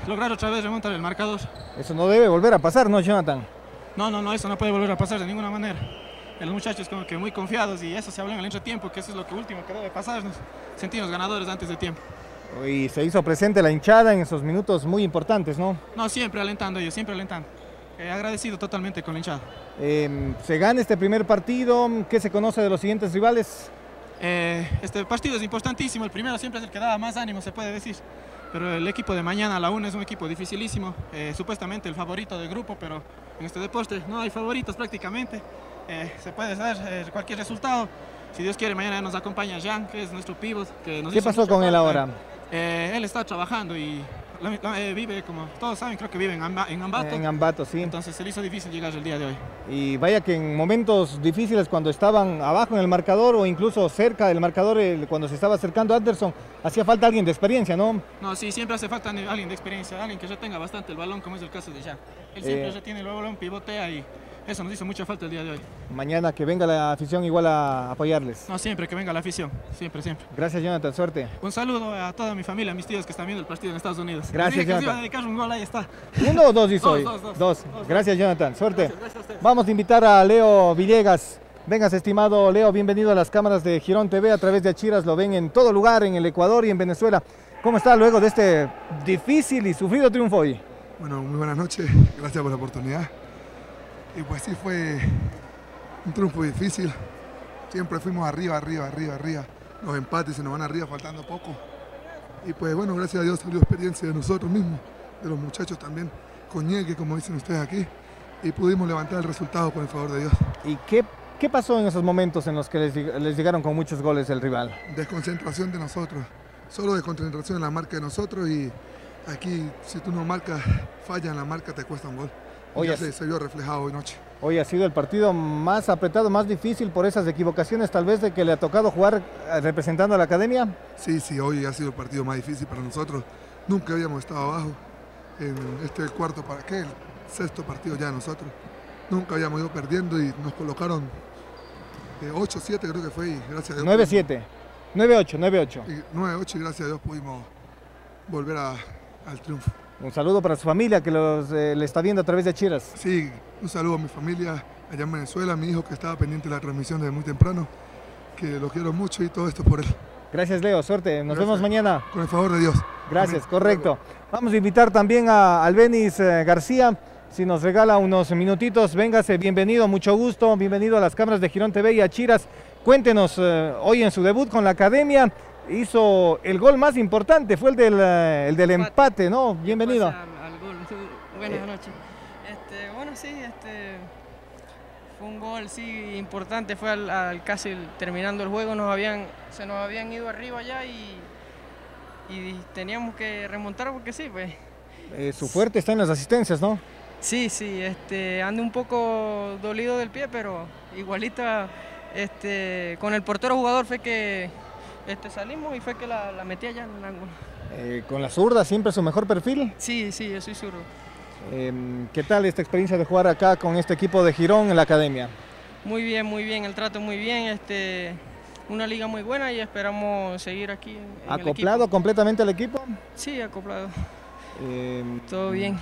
lograr otra vez remontar el marcador. Eso no debe volver a pasar, ¿no, Jonathan? No, eso no puede volver a pasar de ninguna manera. Los muchachos como que muy confiados y eso se habló en el entretiempo, que eso es lo que último que debe pasarnos, sentirnos ganadores antes de tiempo. Y se hizo presente la hinchada en esos minutos muy importantes, ¿no? No, siempre alentando ellos, siempre alentando. Agradecido totalmente con la hinchada. ¿Se gana este primer partido? ¿Qué se conoce de los siguientes rivales? Este partido es importantísimo, el primero siempre es el que da más ánimo, se puede decir. Pero el equipo de mañana, la UNE, es un equipo dificilísimo, supuestamente el favorito del grupo, pero en este deporte no hay favoritos prácticamente. Se puede hacer cualquier resultado. Si Dios quiere, mañana nos acompaña Jean, que es nuestro pívot. ¿Qué pasó con él ahora? Él está trabajando y vive, como todos saben, creo que vive en Ambato. En Ambato, sí. Entonces se le hizo difícil llegar el día de hoy. Y vaya que en momentos difíciles, cuando estaban abajo en el marcador o incluso cerca del marcador, cuando se estaba acercando Anderson, hacía falta alguien de experiencia, ¿no? No, sí, siempre hace falta alguien de experiencia, alguien que ya tenga bastante el balón, como es el caso de Jean. Él siempre ya tiene el balón, pivotea y eso nos hizo mucha falta el día de hoy. Mañana que venga la afición igual a apoyarles. No, siempre que venga la afición, siempre, siempre. Gracias, Jonathan, suerte. Un saludo a toda mi familia, a mis tíos que están viendo el partido en Estados Unidos. Gracias, Jonathan. Iba a dedicar un gol, ahí está. ¿Uno o dos hizo hoy? Dos. Gracias, Jonathan, suerte. Gracias a Vamos a invitar a Leo Villegas. Vengas, estimado Leo, bienvenido a las cámaras de Girón TV a través de Achiras. Lo ven en todo lugar, en el Ecuador y en Venezuela. ¿Cómo está luego de este difícil y sufrido triunfo hoy? Bueno, muy buenas noches, gracias por la oportunidad. Y pues sí, fue un triunfo difícil. Siempre fuimos arriba. Los empates se nos van arriba, faltando poco. Y pues bueno, gracias a Dios salió experiencia de nosotros mismos, de los muchachos también, con ñeque, como dicen ustedes aquí. Y pudimos levantar el resultado con el favor de Dios. ¿Y qué pasó en esos momentos en los que les llegaron con muchos goles el rival? Desconcentración de nosotros. Solo desconcentración en la marca de nosotros. Y aquí, si tú no marcas, falla en la marca, te cuesta un gol. Hoy se vio reflejado hoy noche. Hoy ha sido el partido más apretado, más difícil por esas equivocaciones, tal vez, de que le ha tocado jugar representando a la Academia. Sí, hoy ha sido el partido más difícil para nosotros. Nunca habíamos estado abajo. En este el sexto partido ya nosotros. Nunca habíamos ido perdiendo y nos colocaron 8-7 creo que fue, y gracias a Dios. 9-7, 9-8. 9-8 y gracias a Dios pudimos volver al triunfo. Un saludo para su familia que le está viendo a través de Achiras. Sí, un saludo a mi familia allá en Venezuela, a mi hijo que estaba pendiente de la transmisión desde muy temprano, que lo quiero mucho y todo esto por él. Gracias, Leo, suerte, nos vemos mañana. Con el favor de Dios. Gracias, correcto. Vamos a invitar también a Albenis García, si nos regala unos minutitos. Véngase, bienvenido, mucho gusto, bienvenido a las cámaras de Girón TV y Achiras. Cuéntenos, hoy en su debut con la Academia, hizo el gol más importante, fue el del empate, ¿no? Bienvenido. Al gol. Buenas noches. Bueno, sí, fue un gol, sí, importante, fue casi terminando el juego, se nos habían ido arriba ya y y teníamos que remontar porque sí, pues. Su fuerte está en las asistencias, ¿no? Sí, sí, ando un poco dolido del pie, pero igualita, con el portero jugador fue que salimos y fue que la metí allá en el ángulo. ¿Con la zurda siempre su mejor perfil? Sí, sí, yo soy zurdo. ¿Qué tal esta experiencia de jugar acá con este equipo de Girón en la academia? Muy bien, el trato muy bien, una liga muy buena y esperamos seguir aquí. ¿Acoplado completamente al equipo? Sí, acoplado. Todo bien.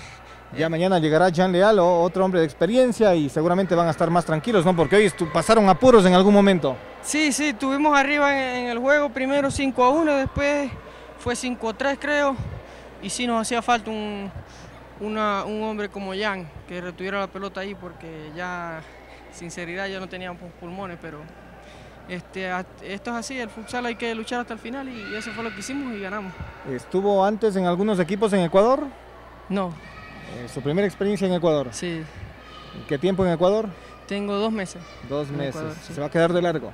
Ya mañana llegará Jean Leal, otro hombre de experiencia, y seguramente van a estar más tranquilos, ¿no? Porque hoy pasaron apuros en algún momento. Sí, sí, tuvimos arriba en el juego, primero 5-1, después fue 5-3 creo, y sí nos hacía falta un hombre como Jean, que retuviera la pelota ahí, porque ya, sinceridad, ya no teníamos pulmones, pero esto es así, el futsal hay que luchar hasta el final, y eso fue lo que hicimos y ganamos. ¿Estuvo antes en algunos equipos en Ecuador? No. ¿Su primera experiencia en Ecuador? Sí. ¿Qué tiempo en Ecuador? Tengo 2 meses. 2 meses. Ecuador, sí. ¿Se va a quedar de largo?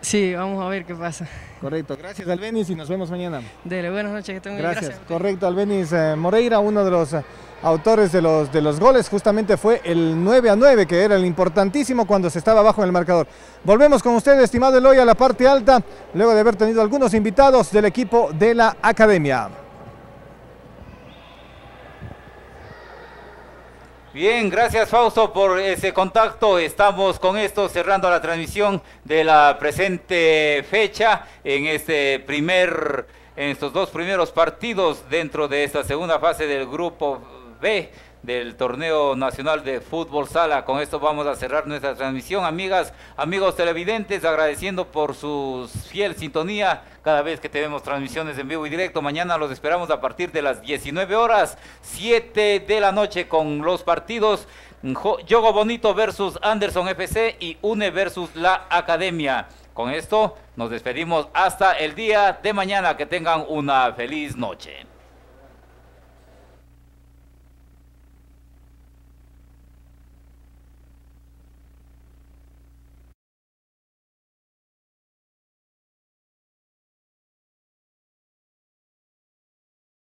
Sí, vamos a ver qué pasa. Correcto. Gracias, Albenis, y nos vemos mañana. Dele, buenas noches. Que tengan gracias. Correcto, Albenis Moreira, uno de los autores de los goles, justamente fue el 9-9, que era el importantísimo cuando se estaba abajo en el marcador. Volvemos con ustedes, estimado Eloy, a la parte alta, luego de haber tenido algunos invitados del equipo de la academia. Bien, gracias Fausto por ese contacto. Estamos con esto cerrando la transmisión de la presente fecha en estos 2 primeros partidos dentro de esta segunda fase del grupo B del torneo nacional de fútbol sala. Con esto vamos a cerrar nuestra transmisión, amigas, amigos televidentes, agradeciendo por su fiel sintonía cada vez que tenemos transmisiones en vivo y directo. Mañana los esperamos a partir de las 19 horas, 7 de la noche, con los partidos Jogo Bonito versus Anderson FC y UNE versus la Academia. Con esto nos despedimos hasta el día de mañana. Que tengan una feliz noche.